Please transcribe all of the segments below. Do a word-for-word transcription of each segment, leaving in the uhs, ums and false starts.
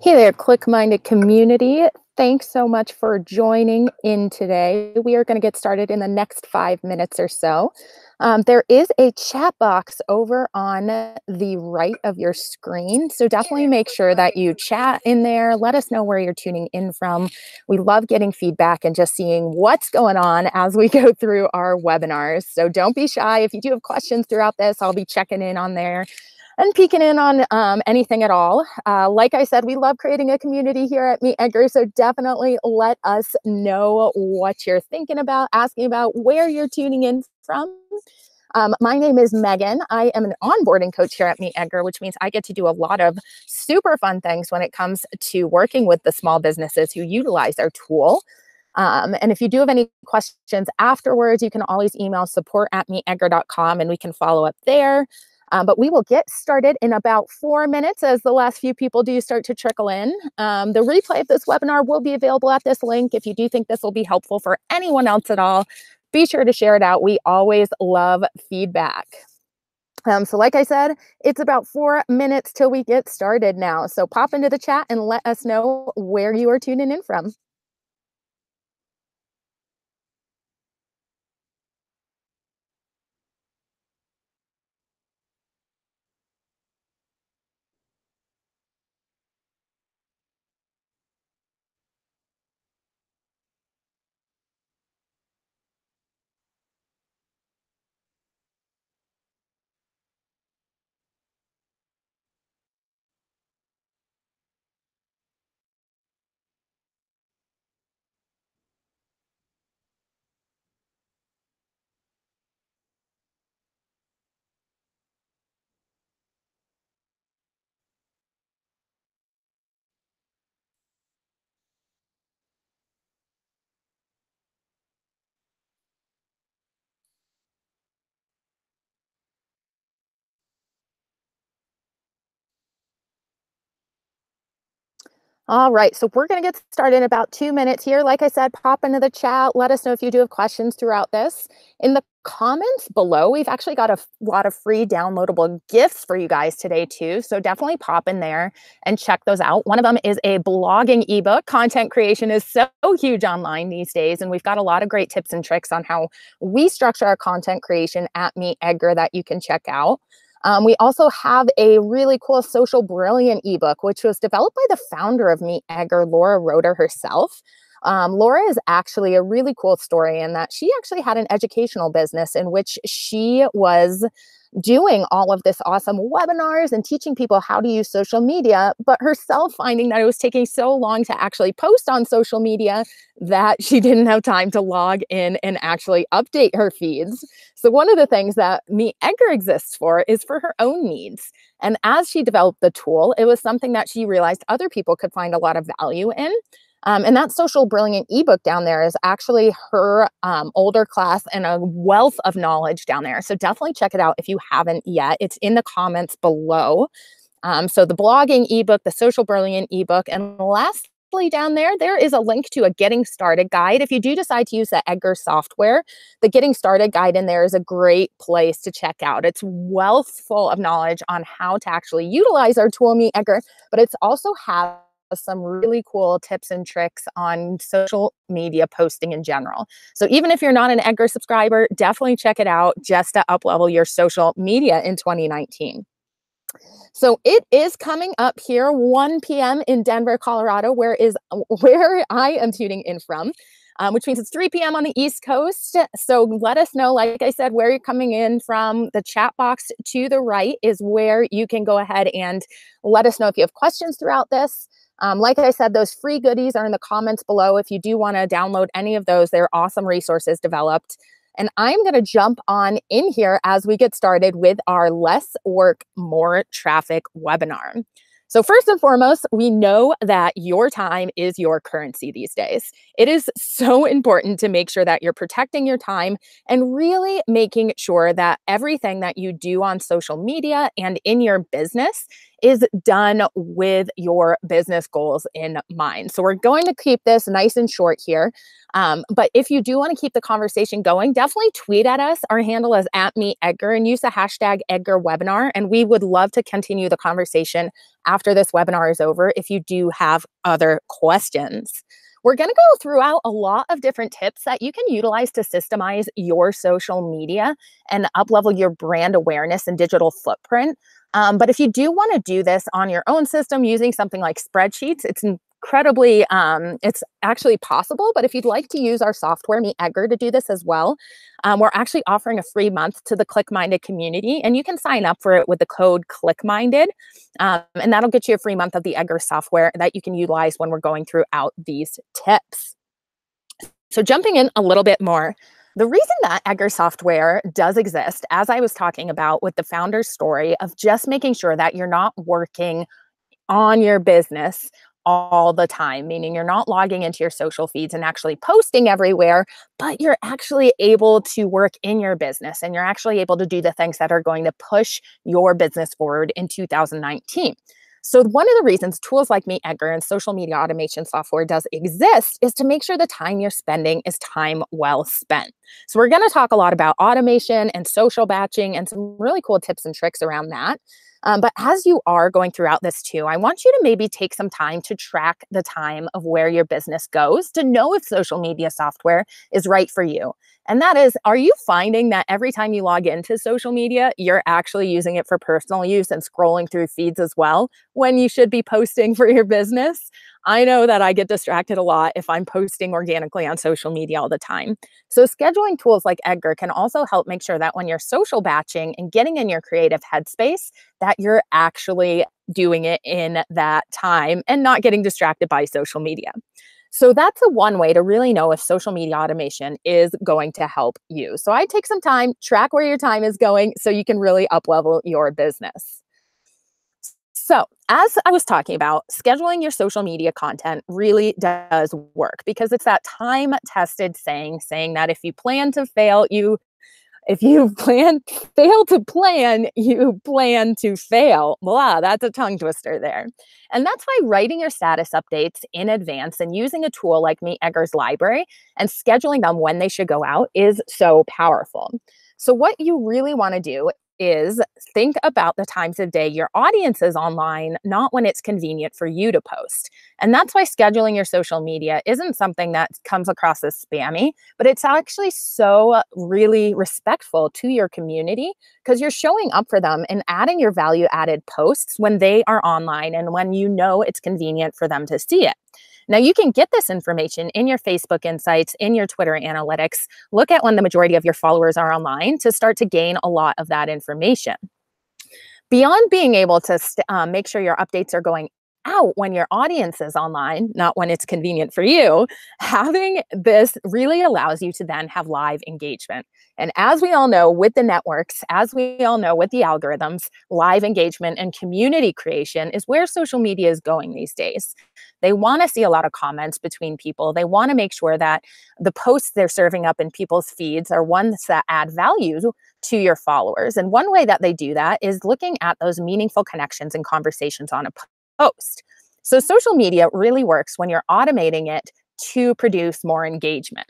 Hey there, ClickMinded community. Thanks so much for joining in today. We are going to get started in the next five minutes or so. Um, there is a chat box over on the right of your screen, so definitely make sure that you chat in there. Let us know where you're tuning in from. We love getting feedback and just seeing what's going on as we go through our webinars. So don't be shy. If you do have questions throughout this, I'll be checking in on there and peeking in on um, anything at all. Uh, like I said, we love creating a community here at MeetEdgar, so definitely let us know what you're thinking about, asking about, where you're tuning in from. Um, my name is Megan. I am an onboarding coach here at MeetEdgar, which means I get to do a lot of super fun things when it comes to working with the small businesses who utilize our tool. Um, and if you do have any questions afterwards, you can always email support at meet edgar dot com and we can follow up there. Um, but we will get started in about four minutes as the last few people do start to trickle in. Um, the replay of this webinar will be available at this link. If you do think this will be helpful for anyone else at all, be sure to share it out. We always love feedback. Um, so like I said, it's about four minutes till we get started now. So pop into the chat and let us know where you are tuning in from. All right, so we're going to get started in about two minutes here. Like I said, pop into the chat. Let us know if you do have questions throughout this. In the comments below, we've actually got a lot of free downloadable gifts for you guys today too. So definitely pop in there and check those out. One of them is a blogging ebook. Content creation is so huge online these days, and we've got a lot of great tips and tricks on how we structure our content creation at MeetEdgar that you can check out. Um, we also have a really cool Social Brilliant ebook, which was developed by the founder of MeetEdgar, Laura Roeder herself. Um, Laura is actually a really cool story in that she actually had an educational business in which she was doing all of this awesome webinars and teaching people how to use social media, but herself finding that it was taking so long to actually post on social media that she didn't have time to log in and actually update her feeds. So one of the things that MeetEdgar exists for is for her own needs. And as she developed the tool, it was something that she realized other people could find a lot of value in. Um, and that Social Brilliant ebook down there is actually her um, older class and a wealth of knowledge down there. So definitely check it out if you haven't yet. It's in the comments below. Um, so the blogging ebook, the Social Brilliant ebook, and last down there, there is a link to a Getting Started guide. If you do decide to use the Edgar software, the Getting Started guide in there is a great place to check out. It's wealth full of knowledge on how to actually utilize our tool, MeetEdgar, but it's also has some really cool tips and tricks on social media posting in general. So even if you're not an Edgar subscriber, definitely check it out just to up-level your social media in twenty nineteen. So it is coming up here, one p m in Denver, Colorado, where is where I am tuning in from, um, which means it's three p m on the East Coast. So let us know, like I said, where you're coming in from. The chat box to the right is where you can go ahead and let us know if you have questions throughout this. Um, like I said, those free goodies are in the comments below. If you do want to download any of those, they're awesome resources developed. And I'm going to jump on in here as we get started with our Less Work, More Traffic webinar. So first and foremost, we know that your time is your currency these days. It is so important to make sure that you're protecting your time and really making sure that everything that you do on social media and in your business is done with your business goals in mind. So we're going to keep this nice and short here. Um, but if you do want to keep the conversation going, definitely tweet at us. Our handle is at MeetEdgar and use the hashtag EdgarWebinar. And we would love to continue the conversation after this webinar is over if you do have other questions. We're going to go throughout a lot of different tips that you can utilize to systemize your social media and uplevel your brand awareness and digital footprint. Um, but if you do want to do this on your own system using something like spreadsheets, it's incredibly, um, it's actually possible. But if you'd like to use our software, MeetEdgar, to do this as well, um, we're actually offering a free month to the ClickMinded community. And you can sign up for it with the code ClickMinded. Um, and that'll get you a free month of the Edgar software that you can utilize when we're going throughout these tips. So jumping in a little bit more, the reason that Edgar software does exist, as I was talking about with the founder's story of just making sure that you're not working on your business all the time, meaning you're not logging into your social feeds and actually posting everywhere, but you're actually able to work in your business and you're actually able to do the things that are going to push your business forward in two thousand nineteen. So one of the reasons tools like MeetEdgar and social media automation software does exist is to make sure the time you're spending is time well spent. So we're going to talk a lot about automation and social batching and some really cool tips and tricks around that. Um, but as you are going throughout this too, I want you to maybe take some time to track the time of where your business goes to know if social media software is right for you. And that is, are you finding that every time you log into social media, you're actually using it for personal use and scrolling through feeds as well when you should be posting for your business? I know that I get distracted a lot if I'm posting organically on social media all the time. So scheduling tools like Edgar can also help make sure that when you're social batching and getting in your creative headspace, that you're actually doing it in that time and not getting distracted by social media. So that's a one way to really know if social media automation is going to help you. So I take some time, track where your time is going so you can really uplevel your business. So as I was talking about, scheduling your social media content really does work because it's that time tested saying, saying that if you plan to fail, you, if you plan, fail to plan, you plan to fail. Blah, that's a tongue twister there. And that's why writing your status updates in advance and using a tool like MeetEdgar's library and scheduling them when they should go out is so powerful. So what you really want to do is think about the times of day your audience is online, not when it's convenient for you to post. And that's why scheduling your social media isn't something that comes across as spammy, but it's actually so really respectful to your community because you're showing up for them and adding your value added posts when they are online and when you know it's convenient for them to see it. Now, you can get this information in your Facebook insights, in your Twitter analytics. Look at when the majority of your followers are online to start to gain a lot of that information. Beyond being able to uh, make sure your updates are going out when your audience is online, not when it's convenient for you, having this really allows you to then have live engagement. And as we all know with the networks, as we all know with the algorithms, live engagement and community creation is where social media is going these days. They want to see a lot of comments between people. They want to make sure that the posts they're serving up in people's feeds are ones that add value to your followers. And one way that they do that is looking at those meaningful connections and conversations on a post. So social media really works when you're automating it to produce more engagement.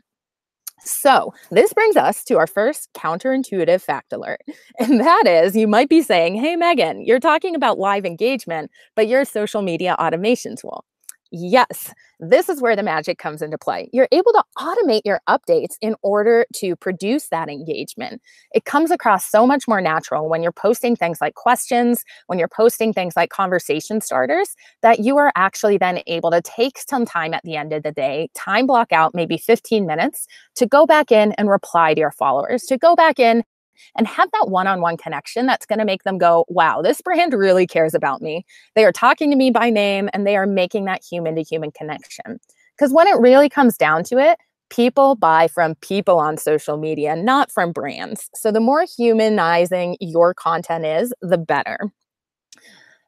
So this brings us to our first counterintuitive fact alert. And that is, you might be saying, hey, Megan, you're talking about live engagement, but you're a social media automation tool. Yes, this is where the magic comes into play. You're able to automate your updates in order to produce that engagement. It comes across so much more natural when you're posting things like questions, when you're posting things like conversation starters, that you are actually then able to take some time at the end of the day, time block out maybe fifteen minutes to go back in and reply to your followers, to go back in and have that one-on-one connection that's going to make them go, wow, this brand really cares about me. They are talking to me by name and they are making that human-to-human connection. Because when it really comes down to it, people buy from people on social media, not from brands. So the more humanizing your content is, the better.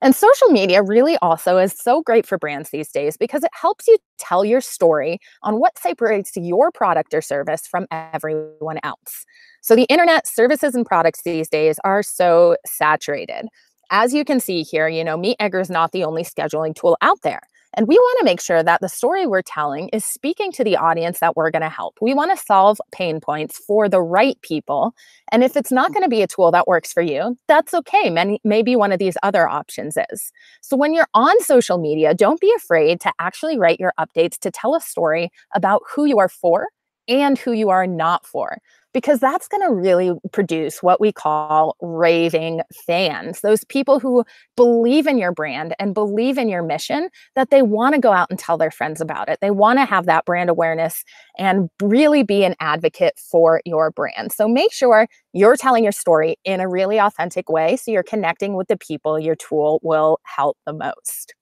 And social media really also is so great for brands these days because it helps you tell your story on what separates your product or service from everyone else. So the internet services and products these days are so saturated. as you can see here, you know, MeetEdgar is not the only scheduling tool out there. And we want to make sure that the story we're telling is speaking to the audience that we're going to help. We want to solve pain points for the right people. And if it's not going to be a tool that works for you, that's okay. Many, maybe one of these other options is. So when you're on social media, don't be afraid to actually write your updates to tell a story about who you are for and who you are not for, because that's going to really produce what we call raving fans, those people who believe in your brand and believe in your mission, that they want to go out and tell their friends about it. They want to have that brand awareness and really be an advocate for your brand. So make sure you're telling your story in a really authentic way so you're connecting with the people your tool will help the most.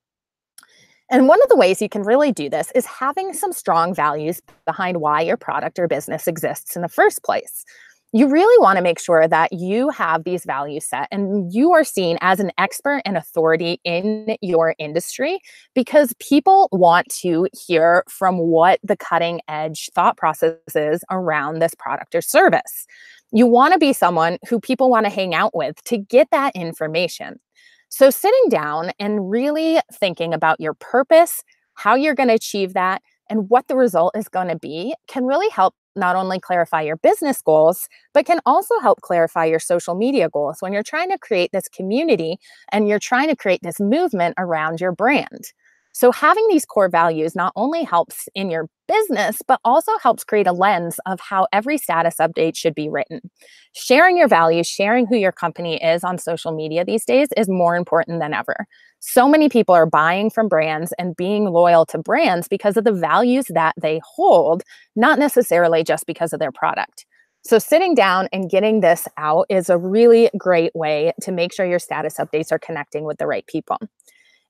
And one of the ways you can really do this is having some strong values behind why your product or business exists in the first place. You really want to make sure that you have these values set and you are seen as an expert and authority in your industry, because people want to hear from what the cutting edge thought process is around this product or service. You want to be someone who people want to hang out with to get that information. So sitting down and really thinking about your purpose, how you're going to achieve that, and what the result is going to be can really help not only clarify your business goals, but can also help clarify your social media goals when you're trying to create this community and you're trying to create this movement around your brand. So having these core values not only helps in your business, but also helps create a lens of how every status update should be written. Sharing your values, sharing who your company is on social media these days is more important than ever. So many people are buying from brands and being loyal to brands because of the values that they hold, not necessarily just because of their product. So sitting down and getting this out is a really great way to make sure your status updates are connecting with the right people.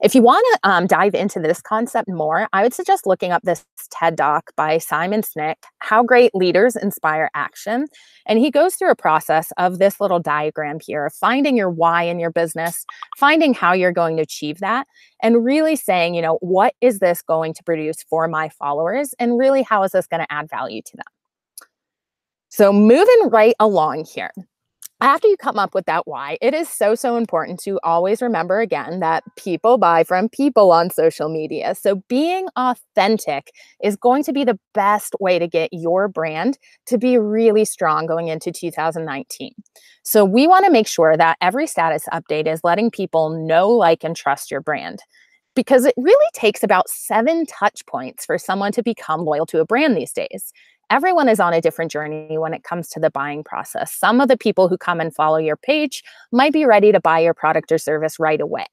If you want to um, dive into this concept more, I would suggest looking up this TED Talk by Simon Sinek, How Great Leaders Inspire Action. And he goes through a process of this little diagram here of finding your why in your business, finding how you're going to achieve that, and really saying, you know, what is this going to produce for my followers? And really, how is this going to add value to them? So moving right along here. After you come up with that why, it is so, so important to always remember again that people buy from people on social media. So being authentic is going to be the best way to get your brand to be really strong going into two thousand nineteen. So we want to make sure that every status update is letting people know, like, and trust your brand, because it really takes about seven touch points for someone to become loyal to a brand these days. Everyone is on a different journey when it comes to the buying process. Some of the people who come and follow your page might be ready to buy your product or service right away.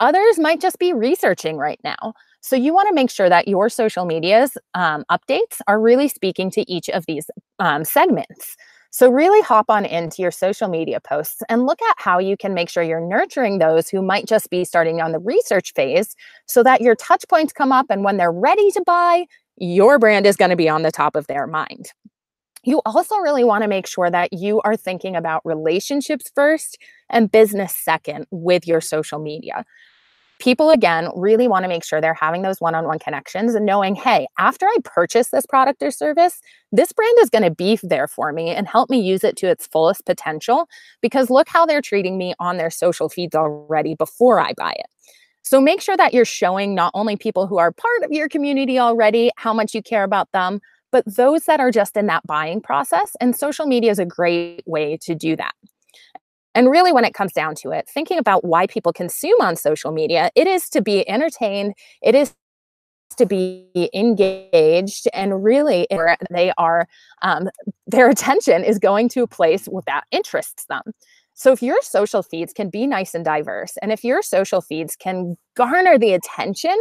Others might just be researching right now. So you want to make sure that your social media's um, updates are really speaking to each of these um, segments. So really hop on into your social media posts and look at how you can make sure you're nurturing those who might just be starting on the research phase so that your touch points come up, and when they're ready to buy, your brand is going to be on the top of their mind. You also really want to make sure that you are thinking about relationships first and business second with your social media. People, again, really want to make sure they're having those one-on-one connections and knowing, hey, after I purchase this product or service, this brand is going to be there for me and help me use it to its fullest potential, because look how they're treating me on their social feeds already before I buy it. So make sure that you're showing not only people who are part of your community already how much you care about them, but those that are just in that buying process. And social media is a great way to do that. And really, when it comes down to it, thinking about why people consume on social media, it is to be entertained, it is to be engaged, and really they are, um, their attention is going to a place that interests them. So if your social feeds can be nice and diverse, and if your social feeds can garner the attention,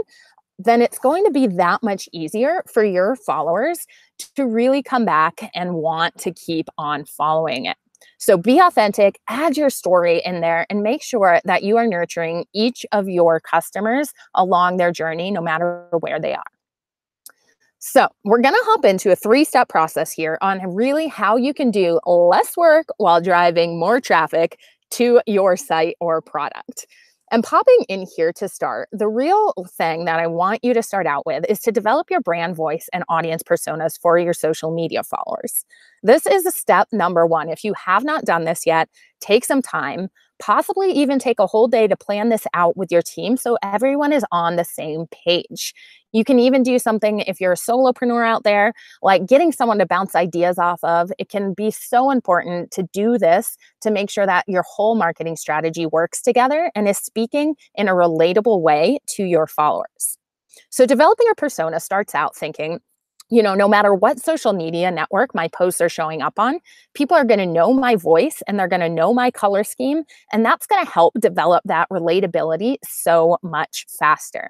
then it's going to be that much easier for your followers to really come back and want to keep on following it. So be authentic, add your story in there, and make sure that you are nurturing each of your customers along their journey, no matter where they are. So we're going to hop into a three-step process here on really how you can do less work while driving more traffic to your site or product. And popping in here to start, the real thing that I want you to start out with is to develop your brand voice and audience personas for your social media followers. This is step number one. If you have not done this yet, take some time. possibly even take a whole day to plan this out with your team so everyone is on the same page. You can even do something if you're a solopreneur out there, like getting someone to bounce ideas off of. It can be so important to do this to make sure that your whole marketing strategy works together and is speaking in a relatable way to your followers. So developing your persona starts out thinking, you know, no matter what social media network my posts are showing up on, people are going to know my voice and they're going to know my color scheme. And that's going to help develop that relatability so much faster.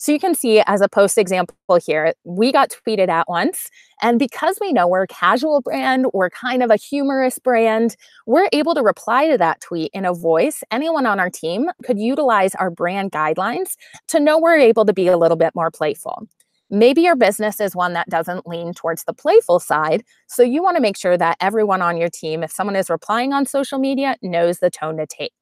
So you can see as a post example here, we got tweeted at once. And because we know we're a casual brand, we're kind of a humorous brand, we're able to reply to that tweet in a voice. Anyone on our team could utilize our brand guidelines to know we're able to be a little bit more playful. Maybe your business is one that doesn't lean towards the playful side, so you want to make sure that everyone on your team, if someone is replying on social media, knows the tone to take.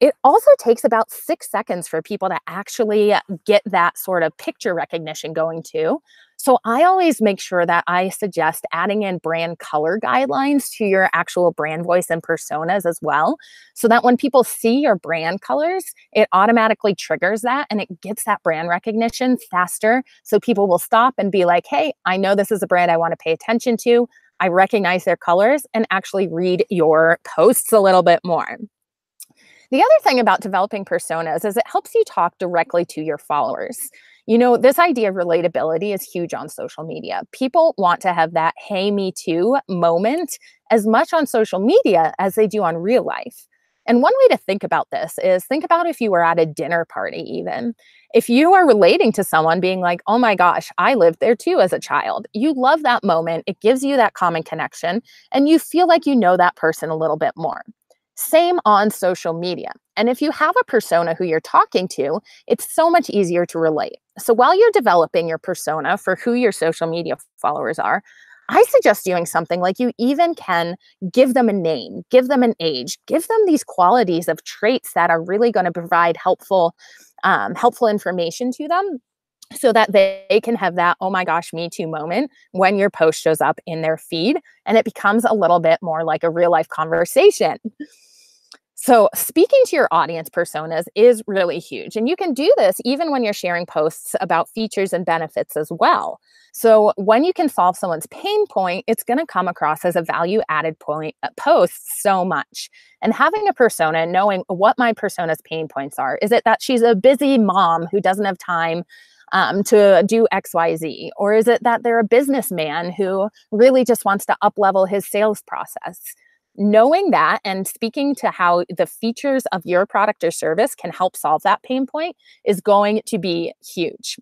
It also takes about six seconds for people to actually get that sort of picture recognition going too. So I always make sure that I suggest adding in brand color guidelines to your actual brand voice and personas as well, so that when people see your brand colors, it automatically triggers that and it gets that brand recognition faster. So people will stop and be like, hey, I know this is a brand I want to pay attention to. I recognize their colors and actually read your posts a little bit more. The other thing about developing personas is it helps you talk directly to your followers. You know, this idea of relatability is huge on social media. People want to have that, hey, me too moment as much on social media as they do on real life. And one way to think about this is think about if you were at a dinner party even. If you are relating to someone being like, oh my gosh, I lived there too as a child. You love that moment. It gives you that common connection and you feel like you know that person a little bit more. Same on social media. And if you have a persona who you're talking to, it's so much easier to relate. So while you're developing your persona for who your social media followers are, I suggest doing something like you even can give them a name, give them an age, give them these qualities of traits that are really going to provide helpful, um, helpful information to them so that they can have that, oh my gosh, me too moment when your post shows up in their feed and it becomes a little bit more like a real life conversation. So speaking to your audience personas is really huge. And you can do this even when you're sharing posts about features and benefits as well. So when you can solve someone's pain point, it's going to come across as a value-added point post so much. And having a persona, knowing what my persona's pain points are, is it that she's a busy mom who doesn't have time Um, to do X Y Z? Or is it that they're a businessman who really just wants to up-level his sales process? Knowing that and speaking to how the features of your product or service can help solve that pain point is going to be huge.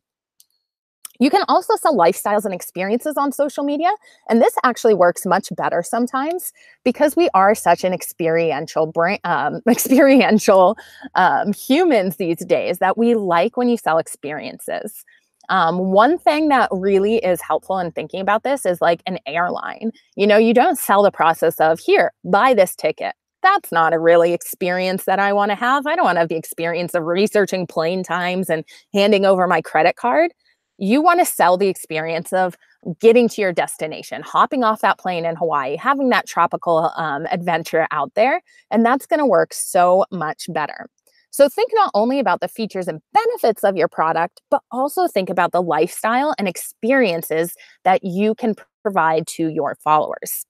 You can also sell lifestyles and experiences on social media. And this actually works much better sometimes because we are such an experiential brain, um, experiential um, humans these days that we like when you sell experiences. Um, one thing that really is helpful in thinking about this is like an airline. You know, you don't sell the process of here, buy this ticket. That's not a really experience that I want to have. I don't want to have the experience of researching plane times and handing over my credit card. You want to sell the experience of getting to your destination, hopping off that plane in Hawaii, having that tropical um, adventure out there, and that's going to work so much better. So think not only about the features and benefits of your product, but also think about the lifestyle and experiences that you can provide to your followers.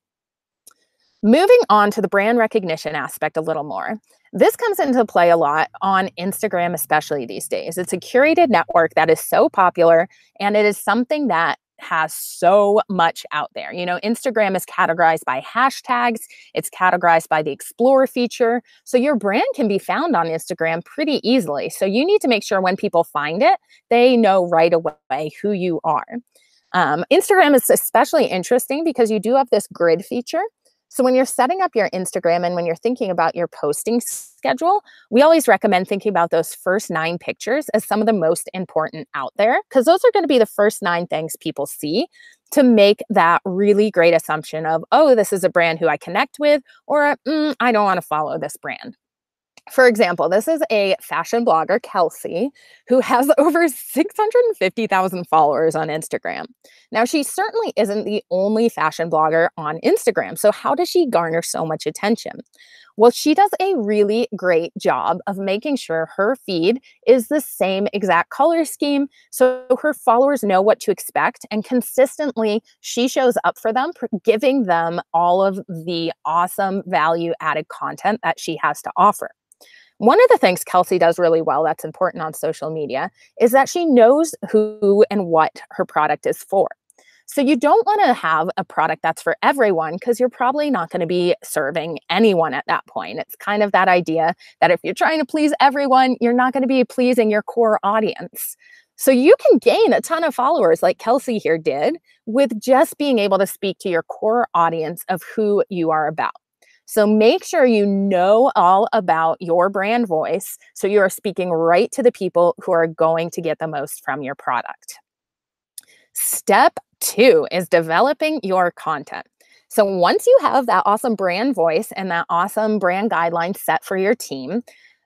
Moving on to the brand recognition aspect a little more. This comes into play a lot on Instagram, especially these days. It's a curated network that is so popular, and it is something that has so much out there. You know, Instagram is categorized by hashtags. It's categorized by the Explore feature. So your brand can be found on Instagram pretty easily. So you need to make sure when people find it, they know right away who you are. Um, Instagram is especially interesting because you do have this grid feature. So when you're setting up your Instagram and when you're thinking about your posting schedule, we always recommend thinking about those first nine pictures as some of the most important out there, because those are going to be the first nine things people see to make that really great assumption of, oh, this is a brand who I connect with, or mm, I don't want to follow this brand. For example, this is a fashion blogger, Kelsey, who has over six hundred fifty thousand followers on Instagram. Now, she certainly isn't the only fashion blogger on Instagram. So how does she garner so much attention? Well, she does a really great job of making sure her feed is the same exact color scheme so her followers know what to expect, and consistently she shows up for them, giving them all of the awesome value-added content that she has to offer. One of the things Kelsey does really well that's important on social media is that she knows who and what her product is for. So you don't want to have a product that's for everyone, because you're probably not going to be serving anyone at that point. It's kind of that idea that if you're trying to please everyone, you're not going to be pleasing your core audience. So you can gain a ton of followers like Kelsey here did with just being able to speak to your core audience of who you are about. So make sure you know all about your brand voice so you are speaking right to the people who are going to get the most from your product. Step two is developing your content. So once you have that awesome brand voice and that awesome brand guideline set for your team,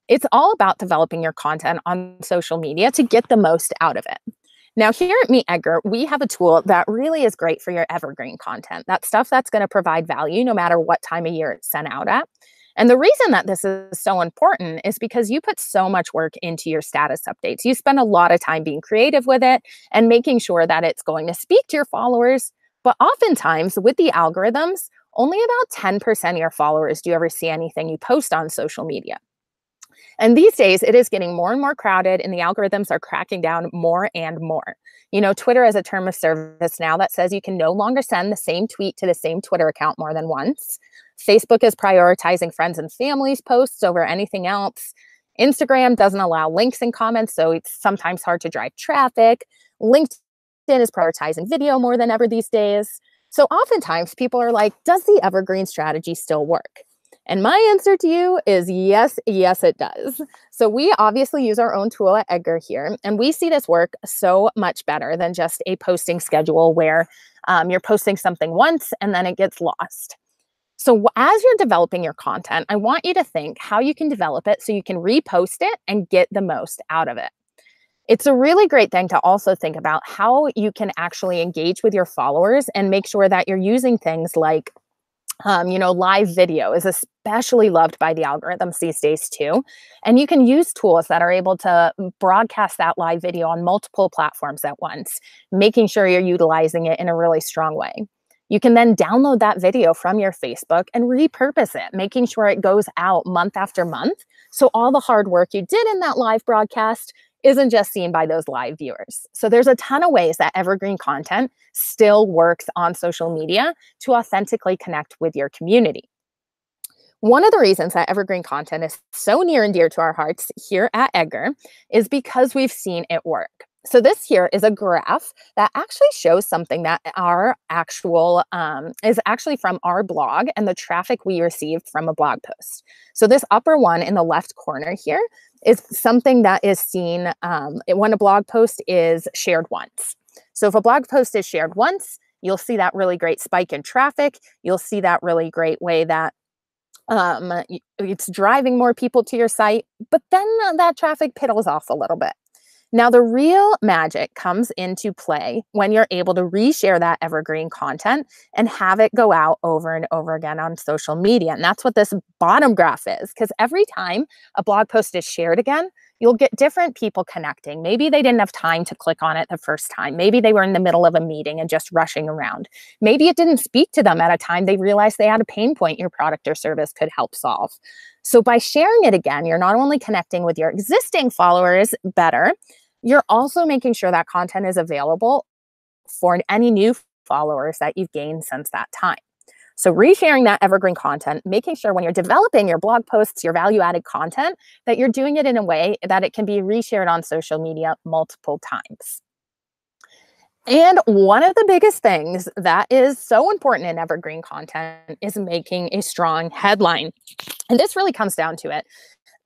it's all about developing your content on social media to get the most out of it. Now here at MeetEdgar, we have a tool that really is great for your evergreen content, that stuff that's going to provide value no matter what time of year it's sent out at. And the reason that this is so important is because you put so much work into your status updates. You spend a lot of time being creative with it and making sure that it's going to speak to your followers. But oftentimes with the algorithms, only about ten percent of your followers do you ever see anything you post on social media. And these days, it is getting more and more crowded, and the algorithms are cracking down more and more. You know, Twitter has a term of service now that says you can no longer send the same tweet to the same Twitter account more than once. Facebook is prioritizing friends and family's posts over anything else. Instagram doesn't allow links and comments, so it's sometimes hard to drive traffic. LinkedIn is prioritizing video more than ever these days. So oftentimes, people are like, does the evergreen strategy still work? And my answer to you is yes, yes, it does. So we obviously use our own tool at Edgar here, and we see this work so much better than just a posting schedule where um, you're posting something once and then it gets lost. So as you're developing your content, I want you to think how you can develop it so you can repost it and get the most out of it. It's a really great thing to also think about how you can actually engage with your followers and make sure that you're using things like Um, you know, live video is especially loved by the algorithms these days too. And you can use tools that are able to broadcast that live video on multiple platforms at once, making sure you're utilizing it in a really strong way. You can then download that video from your Facebook and repurpose it, making sure it goes out month after month. So all the hard work you did in that live broadcast isn't just seen by those live viewers. So there's a ton of ways that evergreen content still works on social media to authentically connect with your community. One of the reasons that evergreen content is so near and dear to our hearts here at Edgar is because we've seen it work. So this here is a graph that actually shows something that our actual um, is actually from our blog and the traffic we received from a blog post. So this upper one in the left corner here is something that is seen um, when a blog post is shared once. So if a blog post is shared once, you'll see that really great spike in traffic. You'll see that really great way that um, it's driving more people to your site, but then that traffic piddles off a little bit. Now, the real magic comes into play when you're able to reshare that evergreen content and have it go out over and over again on social media. And that's what this bottom graph is, because every time a blog post is shared again, you'll get different people connecting. Maybe they didn't have time to click on it the first time. Maybe they were in the middle of a meeting and just rushing around. Maybe it didn't speak to them at a time they realized they had a pain point your product or service could help solve. So by sharing it again, you're not only connecting with your existing followers better, you're also making sure that content is available for any new followers that you've gained since that time. So resharing that evergreen content, making sure when you're developing your blog posts, your value-added content, that you're doing it in a way that it can be reshared on social media multiple times. And one of the biggest things that is so important in evergreen content is making a strong headline. And this really comes down to it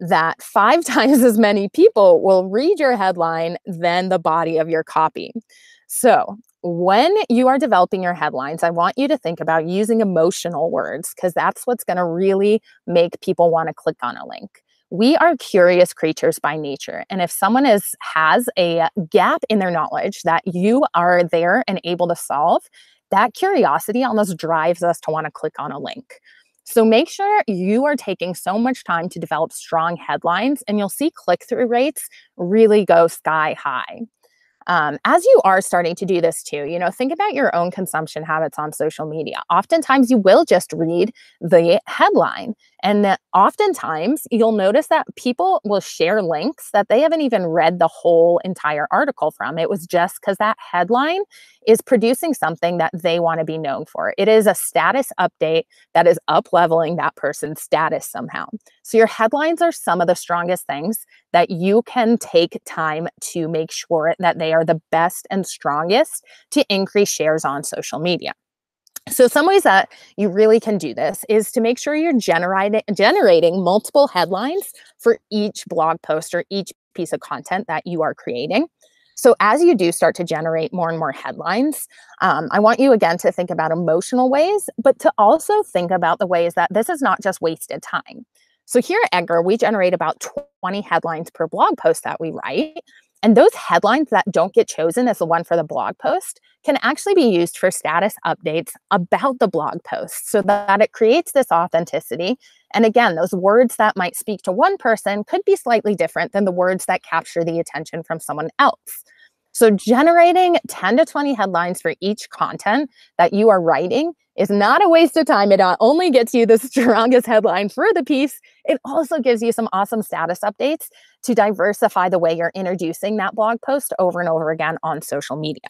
that five times as many people will read your headline than the body of your copy. So when you are developing your headlines, I want you to think about using emotional words, because that's what's going to really make people want to click on a link. We are curious creatures by nature. And if someone is, has a gap in their knowledge that you are there and able to solve, that curiosity almost drives us to want to click on a link. So make sure you are taking so much time to develop strong headlines, and you'll see click-through rates really go sky high. Um, as you are starting to do this too, you know, think about your own consumption habits on social media. Oftentimes you will just read the headline, and that oftentimes you'll notice that people will share links that they haven't even read the whole entire article from. It was just because that headline is producing something that they want to be known for. It is a status update that is up-leveling that person's status somehow. So your headlines are some of the strongest things that you can take time to make sure that they are the best and strongest to increase shares on social media. So some ways that you really can do this is to make sure you're generating generating multiple headlines for each blog post or each piece of content that you are creating. So as you do start to generate more and more headlines, um, I want you again to think about emotional ways, but to also think about the ways that this is not just wasted time. So here at Edgar, we generate about twenty headlines per blog post that we write. And those headlines that don't get chosen as the one for the blog post can actually be used for status updates about the blog post so that it creates this authenticity. And again, those words that might speak to one person could be slightly different than the words that capture the attention from someone else. So generating ten to twenty headlines for each content that you are writing is not a waste of time. It not only gets you the strongest headline for the piece, it also gives you some awesome status updates to diversify the way you're introducing that blog post over and over again on social media.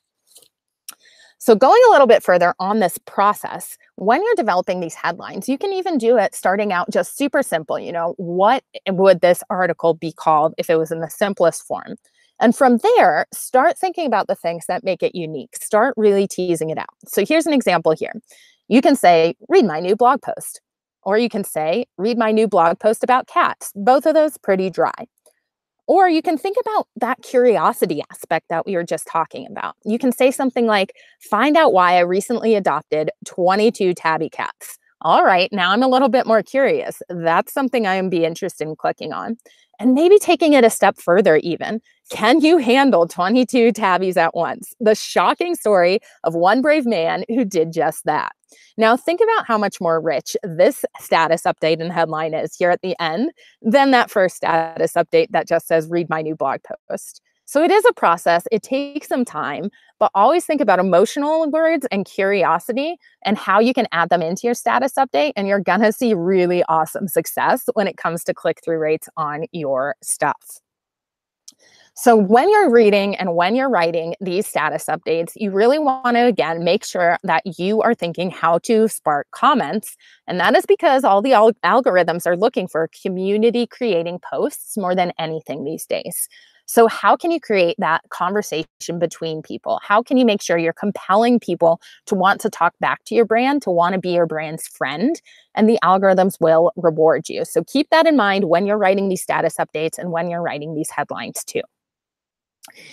So going a little bit further on this process, when you're developing these headlines, you can even do it starting out just super simple. You know, what would this article be called if it was in the simplest form? And from there, start thinking about the things that make it unique. Start really teasing it out. So here's an example here. You can say, read my new blog post. Or you can say, read my new blog post about cats. Both of those pretty dry. Or you can think about that curiosity aspect that we were just talking about. You can say something like, find out why I recently adopted twenty-two tabby cats. All right, now I'm a little bit more curious. That's something I am be interested in clicking on. And maybe taking it a step further even, can you handle twenty-two tabbies at once? The shocking story of one brave man who did just that. Now think about how much more rich this status update and headline is here at the end than that first status update that just says, read my new blog post. So it is a process, it takes some time, but always think about emotional words and curiosity and how you can add them into your status update, and you're gonna see really awesome success when it comes to click-through rates on your stuff. So when you're reading and when you're writing these status updates, you really want to, again, make sure that you are thinking how to spark comments. And that is because all the al- algorithms are looking for community creating posts more than anything these days. So how can you create that conversation between people? How can you make sure you're compelling people to want to talk back to your brand, to want to be your brand's friend? And the algorithms will reward you. So keep that in mind when you're writing these status updates and when you're writing these headlines too.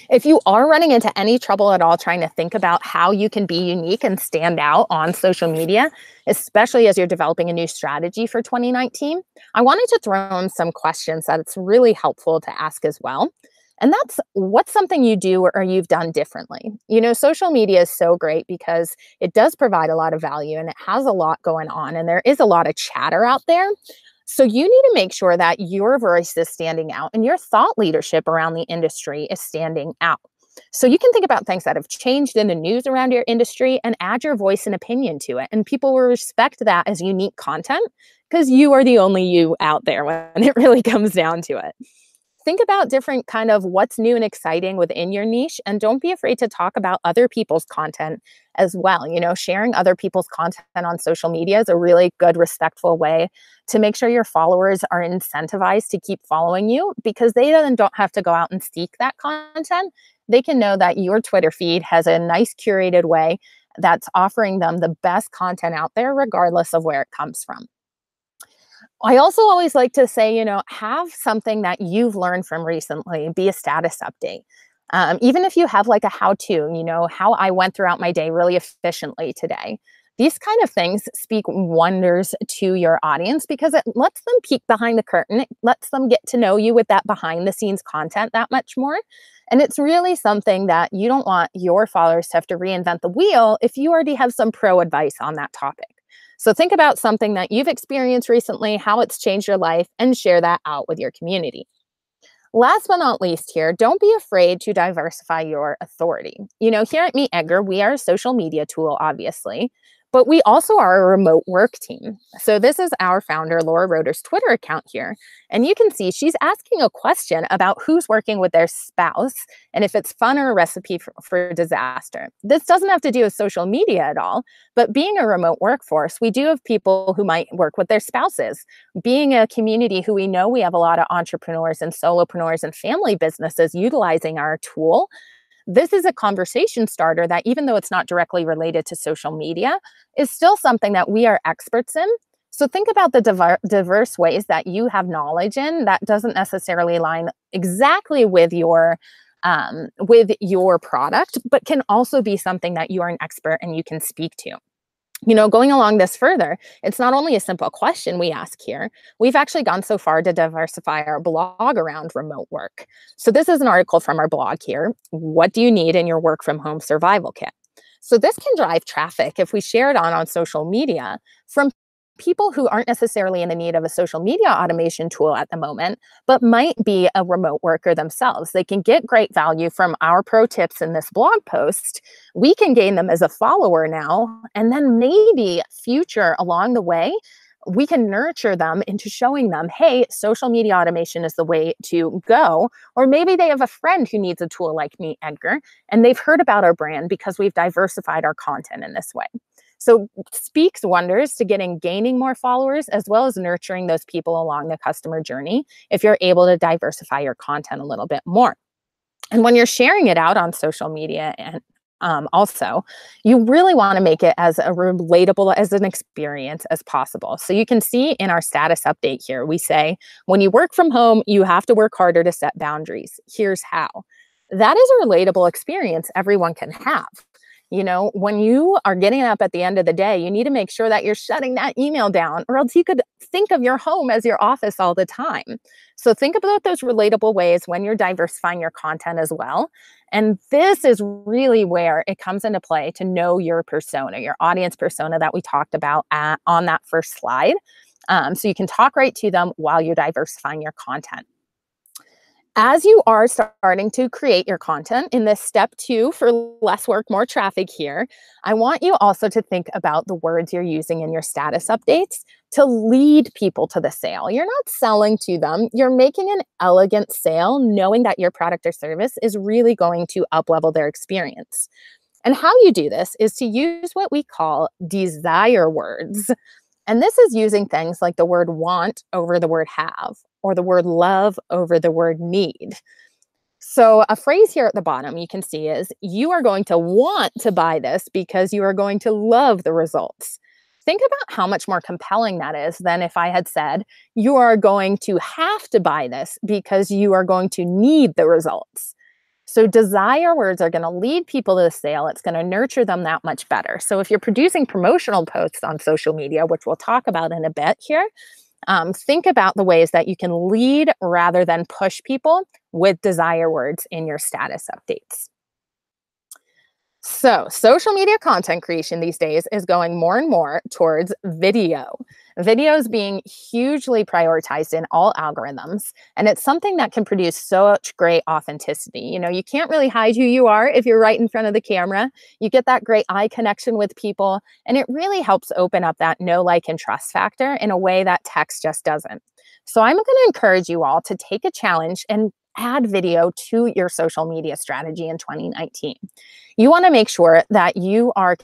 If you are running into any trouble at all trying to think about how you can be unique and stand out on social media, especially as you're developing a new strategy for twenty nineteen, I wanted to throw in some questions that it's really helpful to ask as well. And that's, what's something you do or you've done differently? You know, social media is so great because it does provide a lot of value and it has a lot going on and there is a lot of chatter out there. So you need to make sure that your voice is standing out and your thought leadership around the industry is standing out. So you can think about things that have changed in the news around your industry and add your voice and opinion to it. And people will respect that as unique content because you are the only you out there when it really comes down to it. Think about different kind of what's new and exciting within your niche, and don't be afraid to talk about other people's content as well. You know, sharing other people's content on social media is a really good, respectful way to make sure your followers are incentivized to keep following you, because they then don't have to go out and seek that content. They can know that your Twitter feed has a nice curated way that's offering them the best content out there, regardless of where it comes from. I also always like to say, you know, have something that you've learned from recently be a status update. Um, even if you have like a how-to, you know, how I went throughout my day really efficiently today. These kind of things speak wonders to your audience because it lets them peek behind the curtain. It lets them get to know you with that behind-the-scenes content that much more. And it's really something that you don't want your followers to have to reinvent the wheel if you already have some pro advice on that topic. So think about something that you've experienced recently, how it's changed your life, and share that out with your community. Last but not least here, don't be afraid to diversify your authority. You know, here at MeetEdgar, we are a social media tool, obviously, but we also are a remote work team. So this is our founder, Laura Roeder's Twitter account here. And you can see she's asking a question about who's working with their spouse and if it's fun or a recipe for, for disaster. This doesn't have to do with social media at all, but being a remote workforce, we do have people who might work with their spouses. Being a community who we know we have a lot of entrepreneurs and solopreneurs and family businesses utilizing our tool, this is a conversation starter that, even though it's not directly related to social media, is still something that we are experts in. So think about the diverse ways that you have knowledge in that doesn't necessarily align exactly with your um, with your product, but can also be something that you are an expert and you can speak to. You know, going along this further, it's not only a simple question we ask here, we've actually gone so far to diversify our blog around remote work. So this is an article from our blog here. What do you need in your work from home survival kit? So this can drive traffic if we share it on, on social media from people who aren't necessarily in the need of a social media automation tool at the moment, but might be a remote worker themselves. They can get great value from our pro tips in this blog post. We can gain them as a follower now, and then maybe future along the way, we can nurture them into showing them, hey, social media automation is the way to go. Or maybe they have a friend who needs a tool like MeetEdgar, and they've heard about our brand because we've diversified our content in this way. So speaks wonders to getting gaining more followers as well as nurturing those people along the customer journey if you're able to diversify your content a little bit more. And when you're sharing it out on social media and um, also, you really want to make it as a relatable as an experience as possible. So you can see in our status update here, we say, when you work from home, you have to work harder to set boundaries. Here's how. That is a relatable experience everyone can have. You know, when you are getting up at the end of the day, you need to make sure that you're shutting that email down, or else you could think of your home as your office all the time. So think about those relatable ways when you're diversifying your content as well. And this is really where it comes into play to know your persona, your audience persona that we talked about at, on that first slide. Um, so you can talk right to them while you're diversifying your content. As you are starting to create your content in this step two for less work, more traffic here, I want you also to think about the words you're using in your status updates to lead people to the sale. You're not selling to them. You're making an elegant sale, knowing that your product or service is really going to uplevel their experience. And how you do this is to use what we call desire words. And this is using things like the word want over the word have, or the word love over the word need. So a phrase here at the bottom you can see is, you are going to want to buy this because you are going to love the results. Think about how much more compelling that is than if I had said, you are going to have to buy this because you are going to need the results. So desire words are going to lead people to the sale. It's going to nurture them that much better. So if you're producing promotional posts on social media, which we'll talk about in a bit here, Um, think about the ways that you can lead rather than push people with desire words in your status updates. So social media content creation these days is going more and more towards video. Video is being hugely prioritized in all algorithms, and it's something that can produce such great authenticity. You know, you can't really hide who you are if you're right in front of the camera. You get that great eye connection with people, and it really helps open up that know, like, and trust factor in a way that text just doesn't. So I'm going to encourage you all to take a challenge and add video to your social media strategy in twenty nineteen. You want to make sure that you are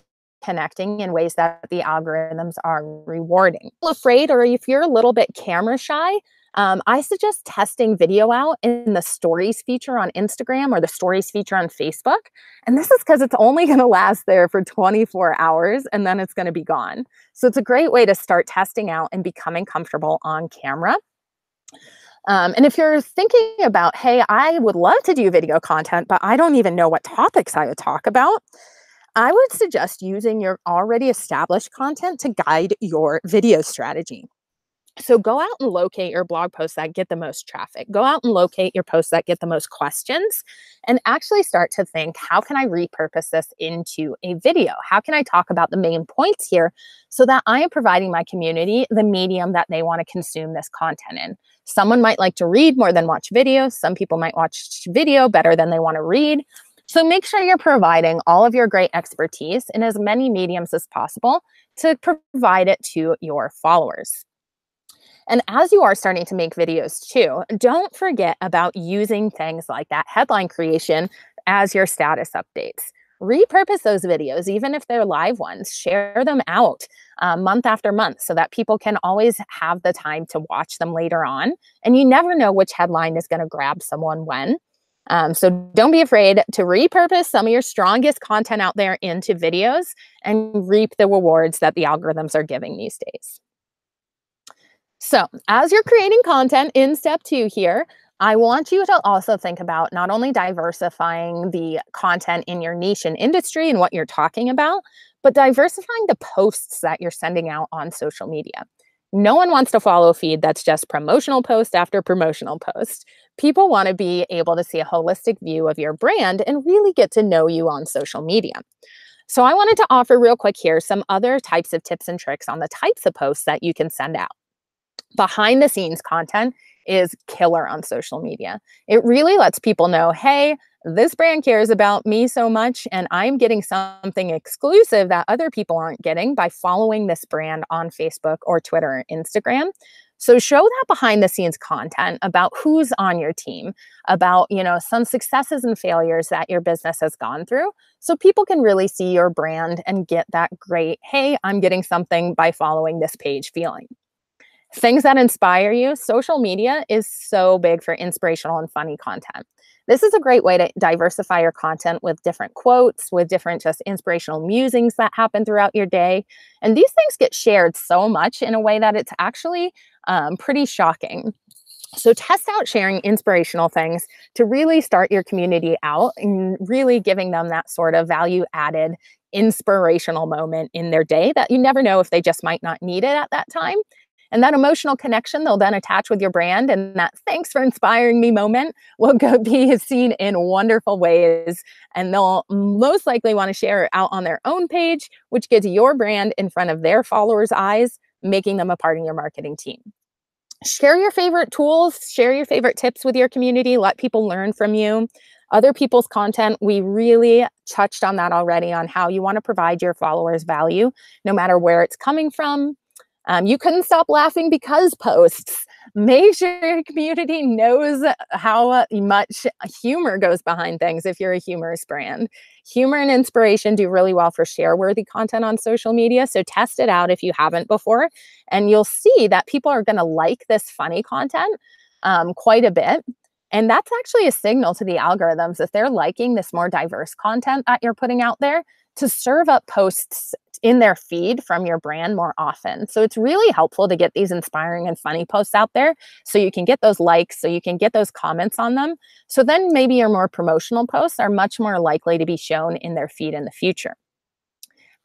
connecting in ways that the algorithms are rewarding. If you're afraid, or if you're a little bit camera shy, um, I suggest testing video out in the stories feature on Instagram or the stories feature on Facebook. And this is because it's only going to last there for twenty-four hours and then it's going to be gone. So it's a great way to start testing out and becoming comfortable on camera. Um, and if you're thinking about, hey, I would love to do video content, but I don't even know what topics I would talk about, I would suggest using your already established content to guide your video strategy. So go out and locate your blog posts that get the most traffic. Go out and locate your posts that get the most questions, and actually start to think, how can I repurpose this into a video? How can I talk about the main points here so that I am providing my community the medium that they want to consume this content in? Someone might like to read more than watch videos. Some people might watch video better than they want to read. So make sure you're providing all of your great expertise in as many mediums as possible to provide it to your followers. And as you are starting to make videos too, don't forget about using things like that headline creation as your status updates. Repurpose those videos, even if they're live ones. Share them out uh, month after month so that people can always have the time to watch them later on. And you never know which headline is going to grab someone when. Um, so don't be afraid to repurpose some of your strongest content out there into videos and reap the rewards that the algorithms are giving these days. So as you're creating content in step two here, I want you to also think about not only diversifying the content in your niche and industry and what you're talking about, but diversifying the posts that you're sending out on social media. No one wants to follow a feed that's just promotional post after promotional post. People want to be able to see a holistic view of your brand and really get to know you on social media. So I wanted to offer real quick here some other types of tips and tricks on the types of posts that you can send out. Behind the scenes content is killer on social media. It really lets people know, hey, this brand cares about me so much, and I'm getting something exclusive that other people aren't getting by following this brand on Facebook or Twitter or Instagram. So show that behind the scenes content about who's on your team, about, you know, some successes and failures that your business has gone through, so people can really see your brand and get that great, hey, I'm getting something by following this page feeling. Things that inspire you. Social media is so big for inspirational and funny content. This is a great way to diversify your content with different quotes, with different just inspirational musings that happen throughout your day. And these things get shared so much in a way that it's actually um, pretty shocking. So test out sharing inspirational things to really start your community out and really giving them that sort of value added inspirational moment in their day that you never know if they just might not need it at that time. And that emotional connection they'll then attach with your brand, and that thanks for inspiring me moment will go be seen in wonderful ways. And they'll most likely want to share it out on their own page, which gets your brand in front of their followers' eyes, making them a part of your marketing team. Share your favorite tools, share your favorite tips with your community, let people learn from you. Other people's content, we really touched on that already, on how you want to provide your followers value, no matter where it's coming from. Um, you couldn't stop laughing because posts. Make sure your community knows how much humor goes behind things if you're a humorous brand. Humor and inspiration do really well for share-worthy content on social media, so test it out if you haven't before, and you'll see that people are going to like this funny content um, quite a bit. And that's actually a signal to the algorithms if they're liking this more diverse content that you're putting out there, to serve up posts in their feed from your brand more often. So it's really helpful to get these inspiring and funny posts out there so you can get those likes, so you can get those comments on them. So then maybe your more promotional posts are much more likely to be shown in their feed in the future.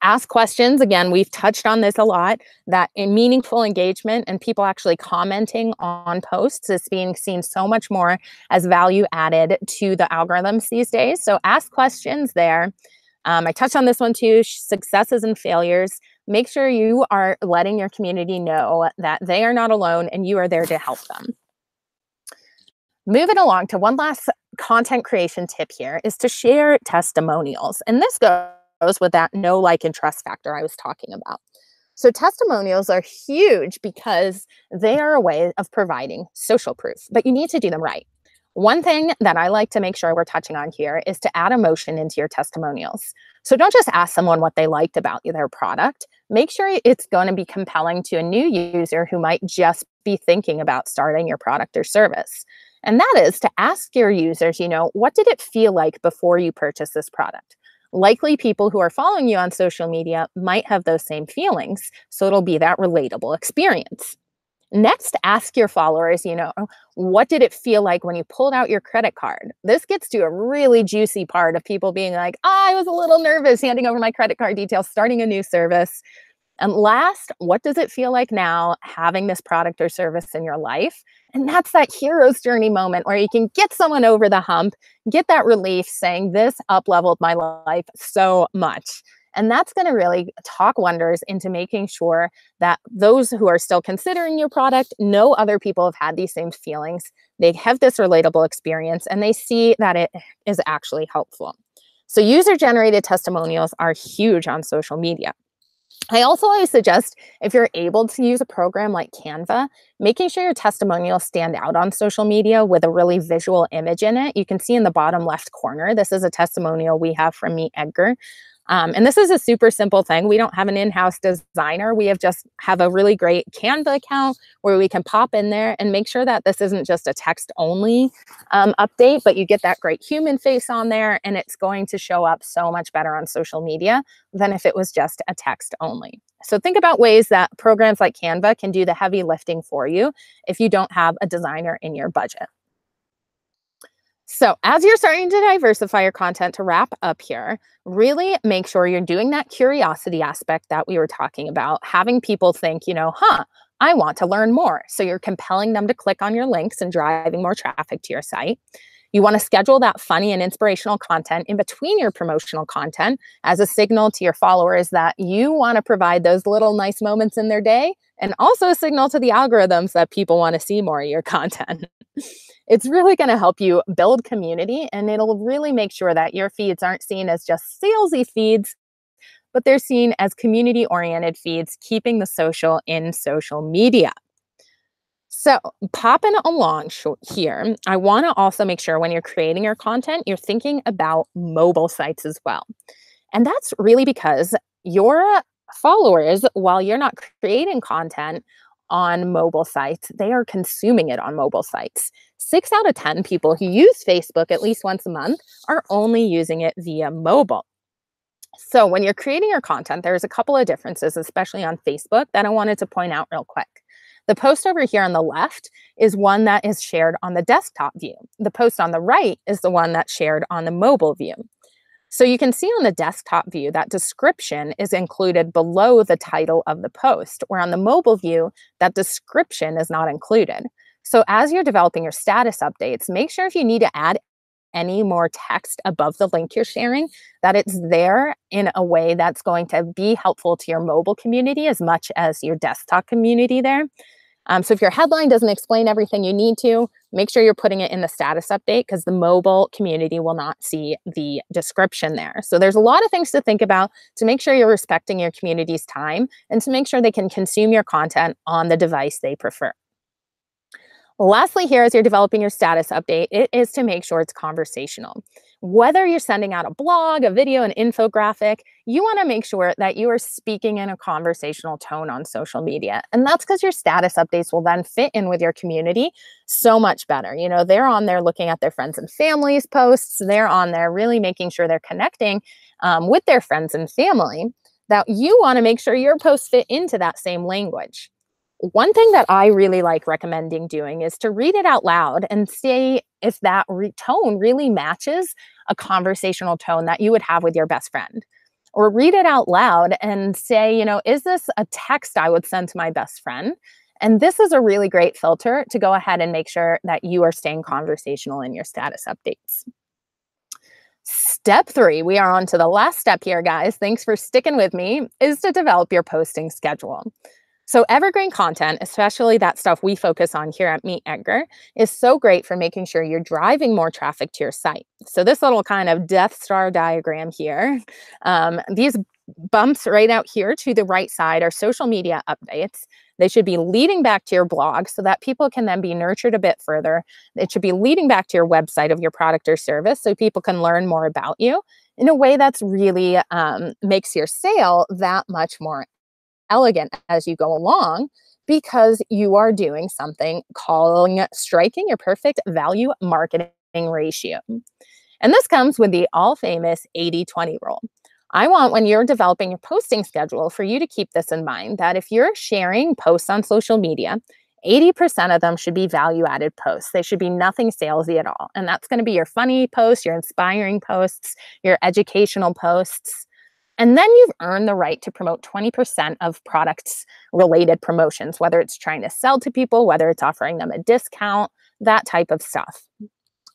Ask questions. Again, we've touched on this a lot, that in meaningful engagement and people actually commenting on posts is being seen so much more as value added to the algorithms these days. So ask questions there. Um, I touched on this one too, successes and failures. Make sure you are letting your community know that they are not alone and you are there to help them. Moving along to one last content creation tip here is to share testimonials. And this goes with that know, like, and trust factor I was talking about. So testimonials are huge because they are a way of providing social proof, but you need to do them right. One thing that I like to make sure we're touching on here is to add emotion into your testimonials. So don't just ask someone what they liked about their product. Make sure it's going to be compelling to a new user who might just be thinking about starting your product or service. And that is to ask your users, you know, what did it feel like before you purchased this product? Likely people who are following you on social media might have those same feelings, so it'll be that relatable experience. Next, ask your followers, you know, what did it feel like when you pulled out your credit card? This gets to a really juicy part of people being like, oh, I was a little nervous handing over my credit card details, starting a new service. And last, what does it feel like now having this product or service in your life? And that's that hero's journey moment where you can get someone over the hump, get that relief saying, this up-leveled my life so much. And that's going to really talk wonders into making sure that those who are still considering your product know other people have had these same feelings. They have this relatable experience and they see that it is actually helpful. So user-generated testimonials are huge on social media. I also always suggest if you're able to use a program like Canva, making sure your testimonials stand out on social media with a really visual image in it. You can see in the bottom left corner, this is a testimonial we have from MeetEdgar. Um, and this is a super simple thing. We don't have an in-house designer. We have just have a really great Canva account where we can pop in there and make sure that this isn't just a text-only um, update, but you get that great human face on there, and it's going to show up so much better on social media than if it was just a text only. So think about ways that programs like Canva can do the heavy lifting for you if you don't have a designer in your budget. So as you're starting to diversify your content, to wrap up here, really make sure you're doing that curiosity aspect that we were talking about, having people think, you know, huh, I want to learn more. So you're compelling them to click on your links and driving more traffic to your site. You want to schedule that funny and inspirational content in between your promotional content as a signal to your followers that you want to provide those little nice moments in their day, and also a signal to the algorithms that people want to see more of your content. It's really going to help you build community, and it'll really make sure that your feeds aren't seen as just salesy feeds, but they're seen as community-oriented feeds, keeping the social in social media. So popping along here, I want to also make sure when you're creating your content, you're thinking about mobile sites as well. And that's really because your followers, while you're not creating content on mobile sites, they are consuming it on mobile sites. six out of ten people who use Facebook at least once a month are only using it via mobile. So when you're creating your content, there's a couple of differences, especially on Facebook, that I wanted to point out real quick. The post over here on the left is one that is shared on the desktop view. The post on the right is the one that's shared on the mobile view. So you can see on the desktop view that description is included below the title of the post, where on the mobile view, that description is not included. So as you're developing your status updates, make sure if you need to add any more text above the link you're sharing, that it's there in a way that's going to be helpful to your mobile community as much as your desktop community there. Um, so if your headline doesn't explain everything you need to, make sure you're putting it in the status update, because the mobile community will not see the description there. So there's a lot of things to think about to make sure you're respecting your community's time and to make sure they can consume your content on the device they prefer. Lastly, here, as you're developing your status update, it is to make sure it's conversational. Whether you're sending out a blog, a video, an infographic, you want to make sure that you are speaking in a conversational tone on social media. And that's because your status updates will then fit in with your community so much better. You know, they're on there looking at their friends and family's posts. They're on there really making sure they're connecting um, with their friends and family, that you want to make sure your posts fit into that same language. One thing that I really like recommending doing is to read it out loud and see if that re tone really matches a conversational tone that you would have with your best friend. Or read it out loud and say, you know, is this a text I would send to my best friend? And this is a really great filter to go ahead and make sure that you are staying conversational in your status updates. Step three, we are on to the last step here, guys. Thanks for sticking with me, is to develop your posting schedule. So evergreen content, especially that stuff we focus on here at MeetEdgar, is so great for making sure you're driving more traffic to your site. So this little kind of Death Star diagram here, um, these bumps right out here to the right side are social media updates. They should be leading back to your blog so that people can then be nurtured a bit further. It should be leading back to your website of your product or service so people can learn more about you in a way that's really um, makes your sale that much more elegant as you go along, because you are doing something calling striking your perfect value marketing ratio. And this comes with the all famous eighty twenty rule. I want, when you're developing your posting schedule, for you to keep this in mind, that if you're sharing posts on social media, eighty percent of them should be value added posts. They should be nothing salesy at all. And that's going to be your funny posts, your inspiring posts, your educational posts. And then you've earned the right to promote twenty percent of products related promotions, whether it's trying to sell to people, whether it's offering them a discount, that type of stuff.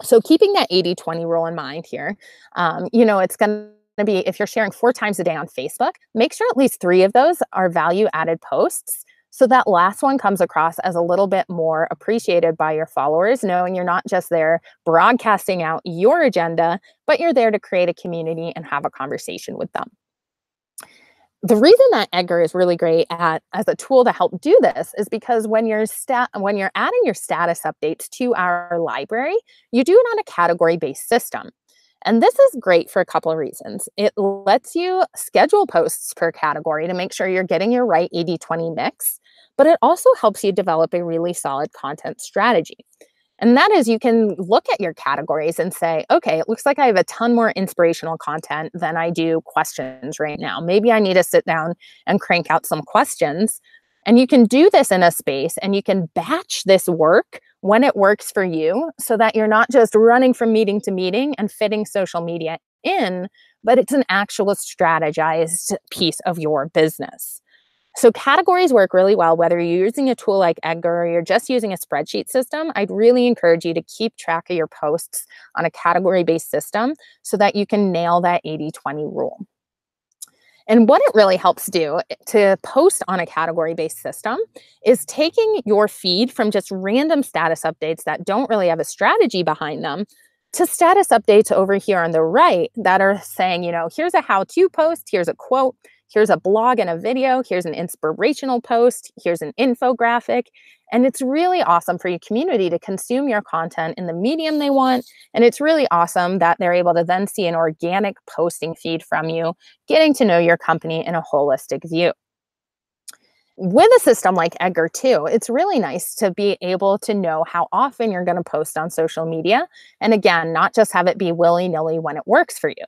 So keeping that eighty twenty rule in mind here, um, you know, it's going to be, if you're sharing four times a day on Facebook, make sure at least three of those are value added posts. So that last one comes across as a little bit more appreciated by your followers, knowing you're not just there broadcasting out your agenda, but you're there to create a community and have a conversation with them. The reason that Edgar is really great at as a tool to help do this is because when you're sta- when you're adding your status updates to our library, you do it on a category-based system. And this is great for a couple of reasons. It lets you schedule posts per category to make sure you're getting your right eighty twenty mix, but it also helps you develop a really solid content strategy. And that is, you can look at your categories and say, okay, it looks like I have a ton more inspirational content than I do questions right now. Maybe I need to sit down and crank out some questions. And you can do this in a space, and you can batch this work when it works for you so that you're not just running from meeting to meeting and fitting social media in, but it's an actual strategized piece of your business. So categories work really well, whether you're using a tool like Edgar or you're just using a spreadsheet system. I'd really encourage you to keep track of your posts on a category-based system so that you can nail that eighty twenty rule. And what it really helps do to post on a category-based system is taking your feed from just random status updates that don't really have a strategy behind them to status updates over here on the right that are saying, you know, here's a how-to post, here's a quote, here's a blog and a video, here's an inspirational post, here's an infographic. And it's really awesome for your community to consume your content in the medium they want. And it's really awesome that they're able to then see an organic posting feed from you, getting to know your company in a holistic view. With a system like Edgar too, it's really nice to be able to know how often you're going to post on social media. And again, not just have it be willy-nilly when it works for you.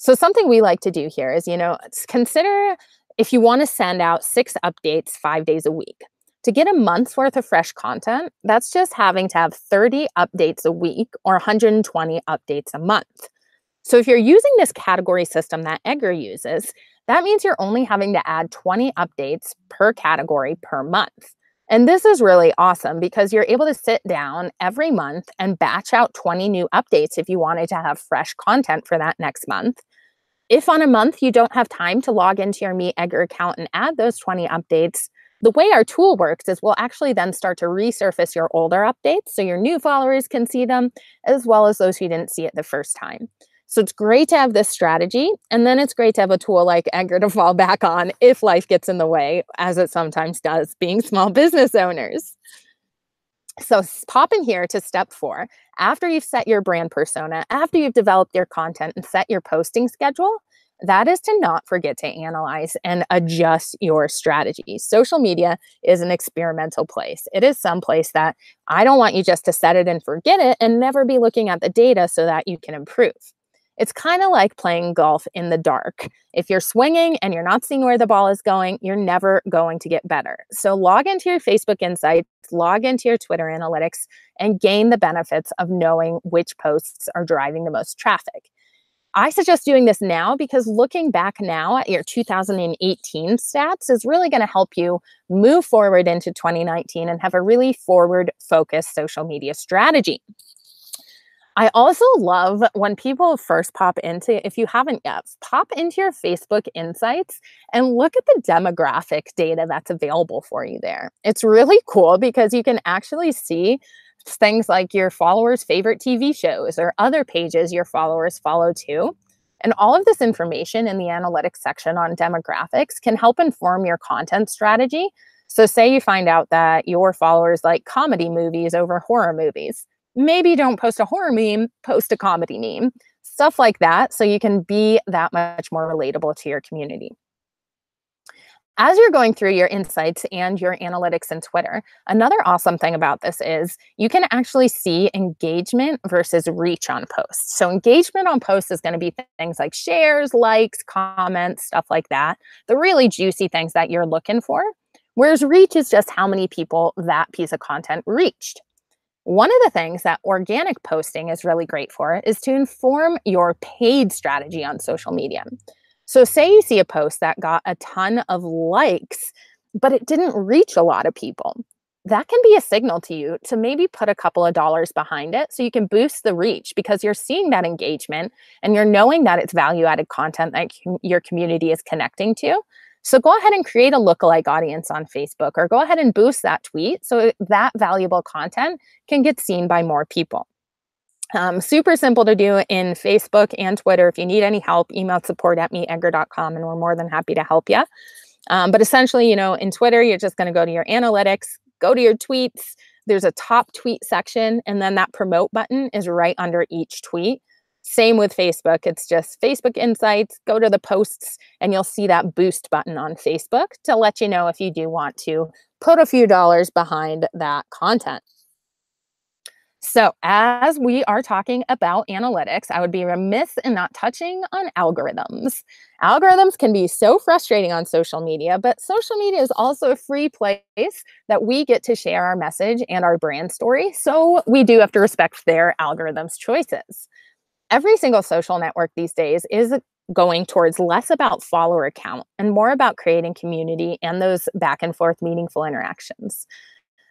So something we like to do here is, you know, consider if you want to send out six updates five days a week. To get a month's worth of fresh content, that's just having to have thirty updates a week or one hundred twenty updates a month. So if you're using this category system that Edgar uses, that means you're only having to add twenty updates per category per month. And this is really awesome because you're able to sit down every month and batch out twenty new updates if you wanted to have fresh content for that next month. If on a month you don't have time to log into your MeetEdgar account and add those twenty updates, the way our tool works is we'll actually then start to resurface your older updates so your new followers can see them, as well as those who didn't see it the first time. So it's great to have this strategy, and then it's great to have a tool like Edgar to fall back on if life gets in the way, as it sometimes does, being small business owners. So pop in here to step four. After you've set your brand persona, after you've developed your content and set your posting schedule, that is to not forget to analyze and adjust your strategy. Social media is an experimental place. It is some place that I don't want you just to set it and forget it and never be looking at the data so that you can improve. It's kind of like playing golf in the dark. If you're swinging and you're not seeing where the ball is going, you're never going to get better. So log into your Facebook Insights, log into your Twitter Analytics, and gain the benefits of knowing which posts are driving the most traffic. I suggest doing this now because looking back now at your two thousand eighteen stats is really going to help you move forward into twenty nineteen and have a really forward-focused social media strategy. I also love when people first pop into, if you haven't yet, pop into your Facebook Insights and look at the demographic data that's available for you there. It's really cool because you can actually see things like your followers' favorite T V shows or other pages your followers follow too. And all of this information in the analytics section on demographics can help inform your content strategy. So say you find out that your followers like comedy movies over horror movies. Maybe don't post a horror meme, post a comedy meme, stuff like that, so you can be that much more relatable to your community. As you're going through your insights and your analytics in Twitter, another awesome thing about this is you can actually see engagement versus reach on posts. So engagement on posts is going to be things like shares, likes, comments, stuff like that, the really juicy things that you're looking for, whereas reach is just how many people that piece of content reached. One of the things that organic posting is really great for is to inform your paid strategy on social media. So say you see a post that got a ton of likes, but it didn't reach a lot of people. That can be a signal to you to maybe put a couple of dollars behind it so you can boost the reach, because you're seeing that engagement and you're knowing that it's value-added content that your community is connecting to. So go ahead and create a lookalike audience on Facebook, or go ahead and boost that tweet so that valuable content can get seen by more people. Um, super simple to do in Facebook and Twitter. If you need any help, email support at meet edgar dot com and we're more than happy to help you. Um, but essentially, you know, in Twitter, you're just going to go to your analytics, go to your tweets. There's a top tweet section, and then that promote button is right under each tweet. Same with Facebook. It's just Facebook Insights. Go to the posts, and you'll see that boost button on Facebook to let you know if you do want to put a few dollars behind that content. So as we are talking about analytics, I would be remiss in not touching on algorithms. Algorithms can be so frustrating on social media, but social media is also a free place that we get to share our message and our brand story. So we do have to respect their algorithms' choices. Every single social network these days is going towards less about follower count and more about creating community and those back and forth meaningful interactions.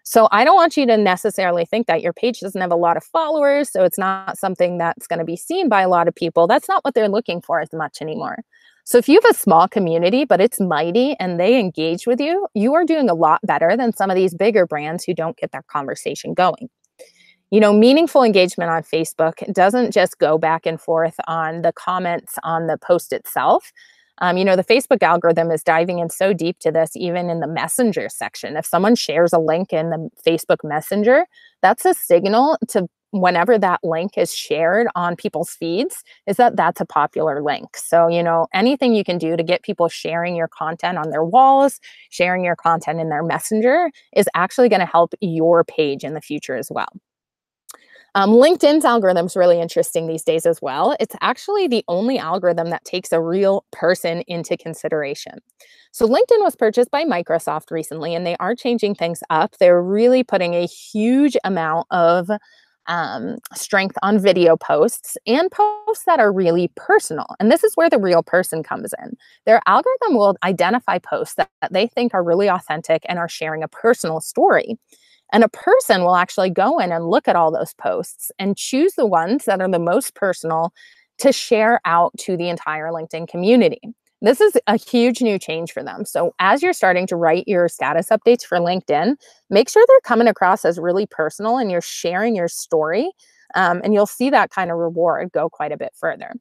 So I don't want you to necessarily think that your page doesn't have a lot of followers, so it's not something that's going to be seen by a lot of people. That's not what they're looking for as much anymore. So if you have a small community, but it's mighty and they engage with you, you are doing a lot better than some of these bigger brands who don't get that conversation going. You know, meaningful engagement on Facebook doesn't just go back and forth on the comments on the post itself. Um, you know, the Facebook algorithm is diving in so deep to this, even in the Messenger section. If someone shares a link in the Facebook Messenger, that's a signal to whenever that link is shared on people's feeds, is that that's a popular link. So, you know, anything you can do to get people sharing your content on their walls, sharing your content in their Messenger is actually going to help your page in the future as well. Um, LinkedIn's algorithm is really interesting these days as well. It's actually the only algorithm that takes a real person into consideration. So LinkedIn was purchased by Microsoft recently, and they are changing things up. They're really putting a huge amount of um, strength on video posts and posts that are really personal. And this is where the real person comes in. Their algorithm will identify posts that, that they think are really authentic and are sharing a personal story. And a person will actually go in and look at all those posts and choose the ones that are the most personal to share out to the entire LinkedIn community. This is a huge new change for them. So as you're starting to write your status updates for LinkedIn, make sure they're coming across as really personal and you're sharing your story, um, and you'll see that kind of reward go quite a bit further.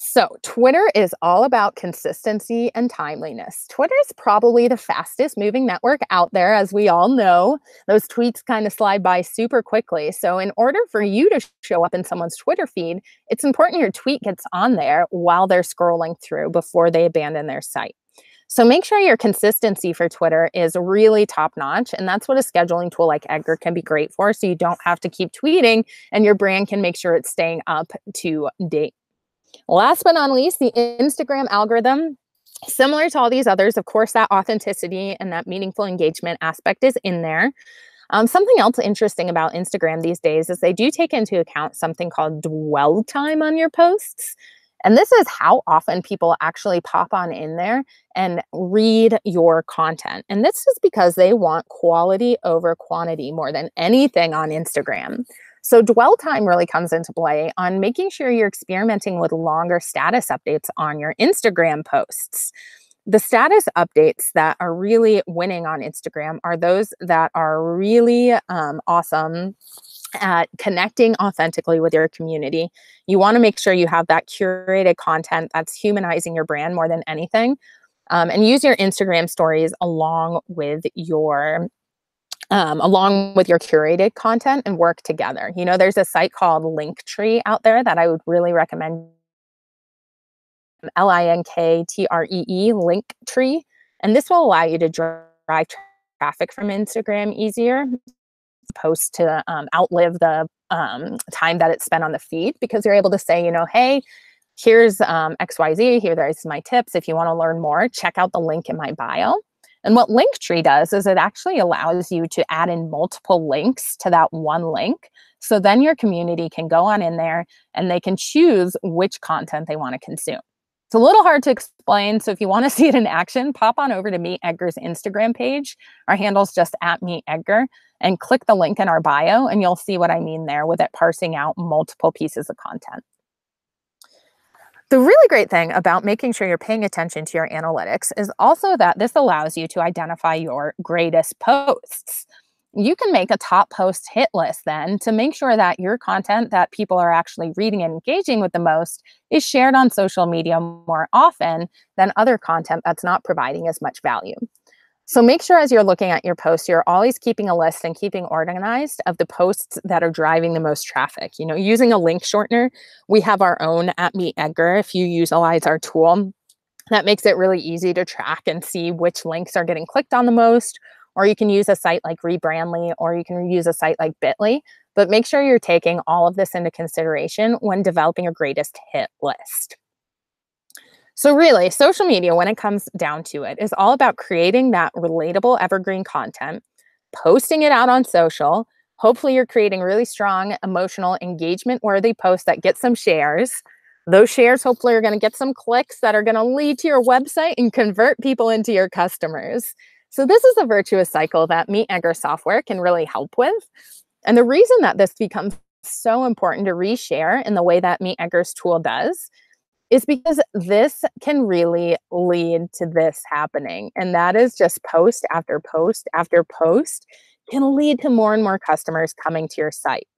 So Twitter is all about consistency and timeliness. Twitter is probably the fastest moving network out there, as we all know. Those tweets kind of slide by super quickly. So in order for you to show up in someone's Twitter feed, it's important your tweet gets on there while they're scrolling through before they abandon their site. So make sure your consistency for Twitter is really top-notch, and that's what a scheduling tool like Edgar can be great for, so you don't have to keep tweeting and your brand can make sure it's staying up to date. Last but not least, the Instagram algorithm, similar to all these others, of course, that authenticity and that meaningful engagement aspect is in there. Um, something else interesting about Instagram these days is they do take into account something called dwell time on your posts. And this is how often people actually pop on in there and read your content. And this is because they want quality over quantity more than anything on Instagram. So dwell time really comes into play on making sure you're experimenting with longer status updates on your Instagram posts. The status updates that are really winning on Instagram are those that are really um, awesome at connecting authentically with your community. You want to make sure you have that curated content that's humanizing your brand more than anything. Um, and use your Instagram stories along with your Um, along with your curated content and work together. You know, there's a site called Linktree out there that I would really recommend. L I N K T R E E, Linktree. And this will allow you to drive traffic from Instagram easier, as opposed to um, outlive the um, time that it's spent on the feed, because you're able to say, you know, hey, here's um, X Y Z, here there's my tips. If you want to learn more, check out the link in my bio. And what Linktree does is it actually allows you to add in multiple links to that one link. So then your community can go on in there and they can choose which content they want to consume. It's a little hard to explain, so if you want to see it in action, pop on over to MeetEdgar's Instagram page. Our handle's just at MeetEdgar, and click the link in our bio, and you'll see what I mean there with it parsing out multiple pieces of content. The really great thing about making sure you're paying attention to your analytics is also that this allows you to identify your greatest posts. You can make a top post hit list then to make sure that your content that people are actually reading and engaging with the most is shared on social media more often than other content that's not providing as much value. So make sure as you're looking at your posts, you're always keeping a list and keeping organized of the posts that are driving the most traffic. You know, using a link shortener, we have our own at MeetEdgar. If you utilize our tool, that makes it really easy to track and see which links are getting clicked on the most. Or you can use a site like Rebrandly, or you can use a site like Bitly, but make sure you're taking all of this into consideration when developing your greatest hit list. So really, social media, when it comes down to it, is all about creating that relatable evergreen content, posting it out on social. Hopefully you're creating really strong, emotional, engagement-worthy posts that get some shares. Those shares hopefully are gonna get some clicks that are gonna lead to your website and convert people into your customers. So this is a virtuous cycle that MeetEdgar software can really help with. And the reason that this becomes so important to reshare in the way that MeetEdgar's tool does is because this can really lead to this happening. And that is just post after post after post can lead to more and more customers coming to your site.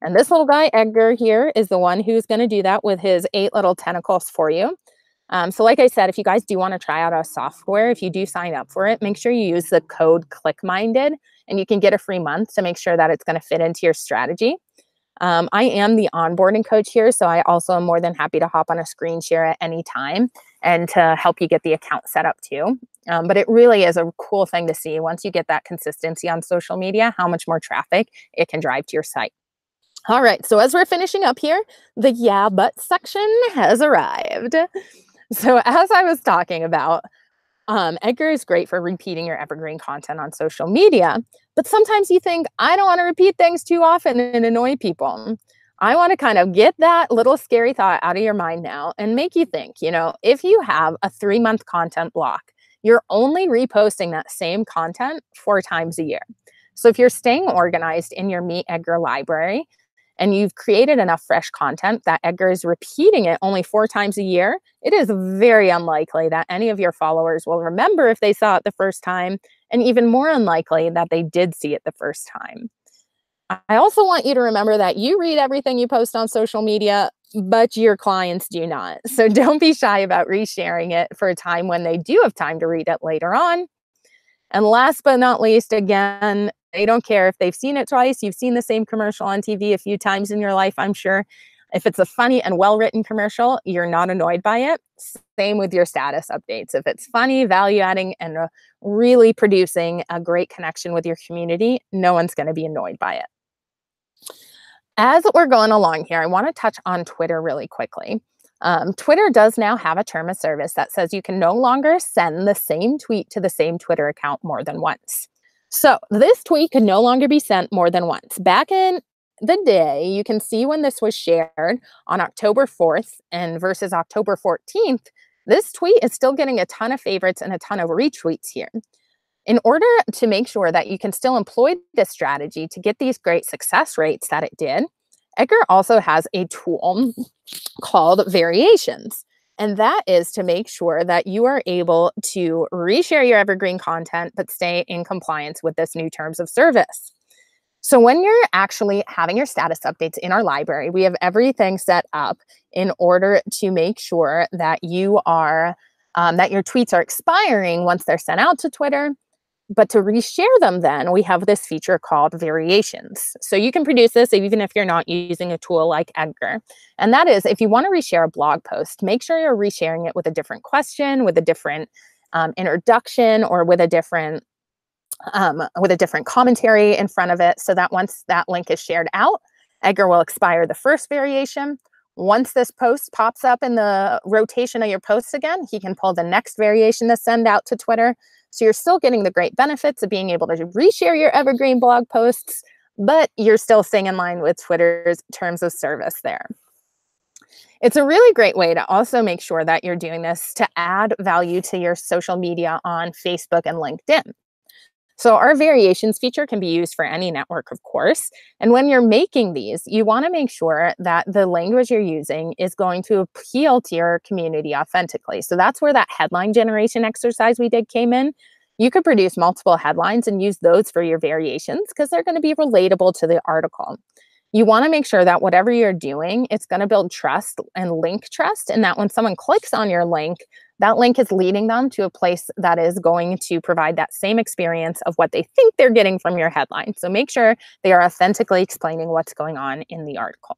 And this little guy, Edgar here, is the one who's gonna do that with his eight little tentacles for you. Um, so like I said, if you guys do want to try out our software, if you do sign up for it, make sure you use the code ClickMinded, and you can get a free month to make sure that it's going to fit into your strategy. Um, I am the onboarding coach here, so I also am more than happy to hop on a screen share at any time and to help you get the account set up too. Um, but it really is a cool thing to see once you get that consistency on social media, how much more traffic it can drive to your site. All right, so as we're finishing up here, the yeah but section has arrived. So as I was talking about, um, MeetEdgar is great for repeating your evergreen content on social media, but sometimes you think, I don't want to repeat things too often and annoy people. I want to kind of get that little scary thought out of your mind now and make you think, you know, if you have a three-month content block, you're only reposting that same content four times a year. So if you're staying organized in your MeetEdgar library and you've created enough fresh content that Edgar is repeating it only four times a year, it is very unlikely that any of your followers will remember if they saw it the first time, and even more unlikely that they did see it the first time. I also want you to remember that you read everything you post on social media, but your clients do not. So don't be shy about resharing it for a time when they do have time to read it later on. And last but not least, again, they don't care if they've seen it twice. You've seen the same commercial on T V a few times in your life, I'm sure. If it's a funny and well-written commercial, you're not annoyed by it. Same with your status updates. If it's funny, value-adding, and really producing a great connection with your community, no one's going to be annoyed by it. As we're going along here, I want to touch on Twitter really quickly. Um, Twitter does now have a term of service that says you can no longer send the same tweet to the same Twitter account more than once. So this tweet could no longer be sent more than once. Back in the day, you can see when this was shared on October fourth and versus October fourteenth, this tweet is still getting a ton of favorites and a ton of retweets here. In order to make sure that you can still employ this strategy to get these great success rates that it did, MeetEdgar also has a tool called Variations. And that is to make sure that you are able to reshare your evergreen content, but stay in compliance with this new terms of service. So when you're actually having your status updates in our library, we have everything set up in order to make sure that you are, um, that your tweets are expiring once they're sent out to Twitter. But to reshare them then, we have this feature called Variations. So you can produce this even if you're not using a tool like MeetEdgar. And that is, if you want to reshare a blog post, make sure you're resharing it with a different question, with a different um, introduction, or with a different, um, with a different commentary in front of it, so that once that link is shared out, MeetEdgar will expire the first variation. Once this post pops up in the rotation of your posts again, he can pull the next variation to send out to Twitter. So you're still getting the great benefits of being able to reshare your evergreen blog posts, but you're still staying in line with Twitter's terms of service there. It's a really great way to also make sure that you're doing this to add value to your social media on Facebook and LinkedIn. So our variations feature can be used for any network, of course. And when you're making these, you want to make sure that the language you're using is going to appeal to your community authentically. So that's where that headline generation exercise we did came in. You could produce multiple headlines and use those for your variations because they're going to be relatable to the article. You want to make sure that whatever you're doing, it's going to build trust and link trust, and that when someone clicks on your link, that link is leading them to a place that is going to provide that same experience of what they think they're getting from your headline. So make sure they are authentically explaining what's going on in the article.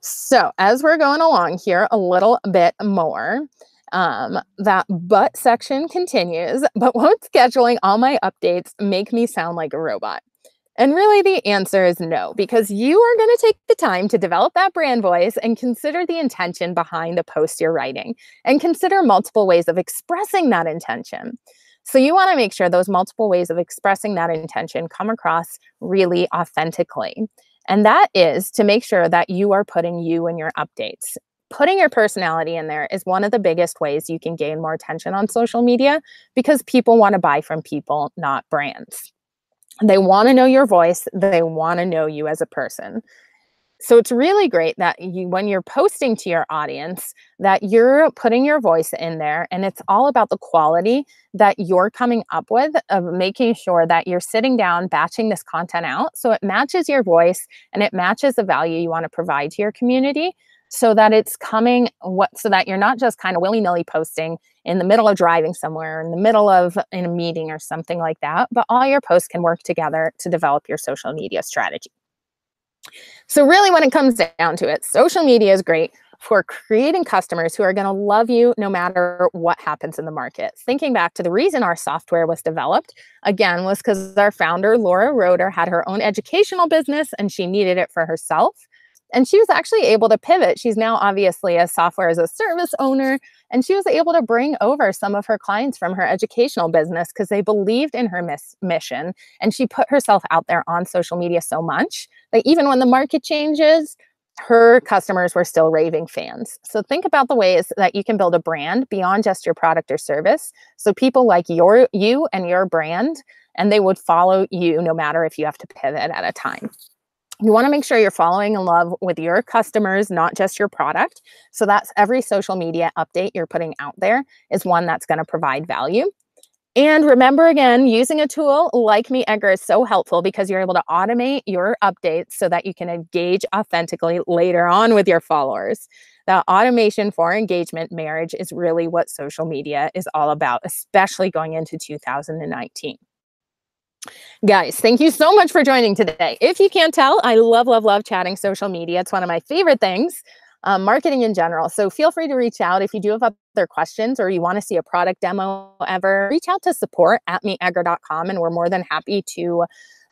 So as we're going along here a little bit more, Um, that but section continues, but won't scheduling all my updates make me sound like a robot? And really the answer is no, because you are going to take the time to develop that brand voice and consider the intention behind the post you're writing and consider multiple ways of expressing that intention. So you want to make sure those multiple ways of expressing that intention come across really authentically. And that is to make sure that you are putting you in your updates. Putting your personality in there is one of the biggest ways you can gain more attention on social media because people want to buy from people, not brands. They want to know your voice. They want to know you as a person. So it's really great that you, when you're posting to your audience, that you're putting your voice in there, and it's all about the quality that you're coming up with of making sure that you're sitting down, batching this content out so it matches your voice and it matches the value you want to provide to your community. So that it's coming, what, so that you're not just kind of willy-nilly posting in the middle of driving somewhere, in the middle of in a meeting or something like that, but all your posts can work together to develop your social media strategy. So really when it comes down to it, social media is great for creating customers who are going to love you no matter what happens in the market. Thinking back to the reason our software was developed, again, was because our founder, Laura Roeder, had her own educational business and she needed it for herself. And she was actually able to pivot. She's now obviously a software as a service owner, and she was able to bring over some of her clients from her educational business because they believed in her miss mission. And she put herself out there on social media so much that even when the market changes, her customers were still raving fans. So think about the ways that you can build a brand beyond just your product or service. So people like your, you and your brand, and they would follow you no matter if you have to pivot at a time. You want to make sure you're falling in love with your customers, not just your product. So that's every social media update you're putting out there is one that's going to provide value. And remember, again, using a tool like MeetEdgar is so helpful because you're able to automate your updates so that you can engage authentically later on with your followers. The automation for engagement marriage is really what social media is all about, especially going into two thousand nineteen. Guys, thank you so much for joining today. If you can't tell, I love, love, love chatting social media. It's one of my favorite things, um, marketing in general. So feel free to reach out if you do have other questions or you want to see a product demo ever. Reach out to support at meet edgar dot com, and we're more than happy to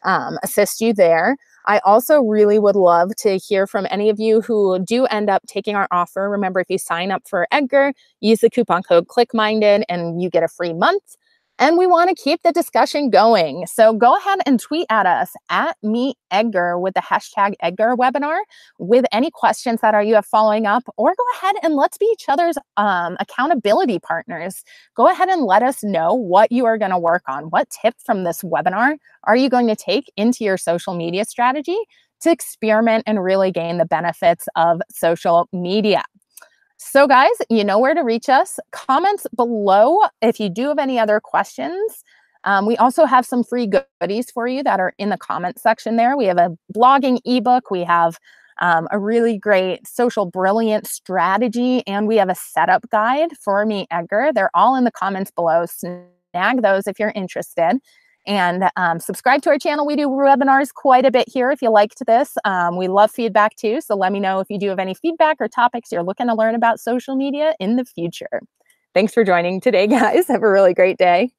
um, assist you there. I also really would love to hear from any of you who do end up taking our offer. Remember, if you sign up for Edgar, use the coupon code ClickMinded and you get a free month. And we want to keep the discussion going. So go ahead and tweet at us at MeetEdgar with the hashtag Edgar webinar with any questions that are you have following up, or go ahead and let's be each other's um, accountability partners. Go ahead and let us know what you are going to work on. What tip from this webinar are you going to take into your social media strategy to experiment and really gain the benefits of social media? So guys, you know where to reach us. Comments below if you do have any other questions. Um, we also have some free goodies for you that are in the comment section there. We have a blogging ebook. We have um, a really great social brilliance strategy, and we have a setup guide for MeetEdgar. They're all in the comments below. Snag those if you're interested. And um, subscribe to our channel. We do webinars quite a bit here. If you liked this, um, we love feedback too. So let me know if you do have any feedback or topics you're looking to learn about social media in the future. Thanks for joining today, guys. Have a really great day.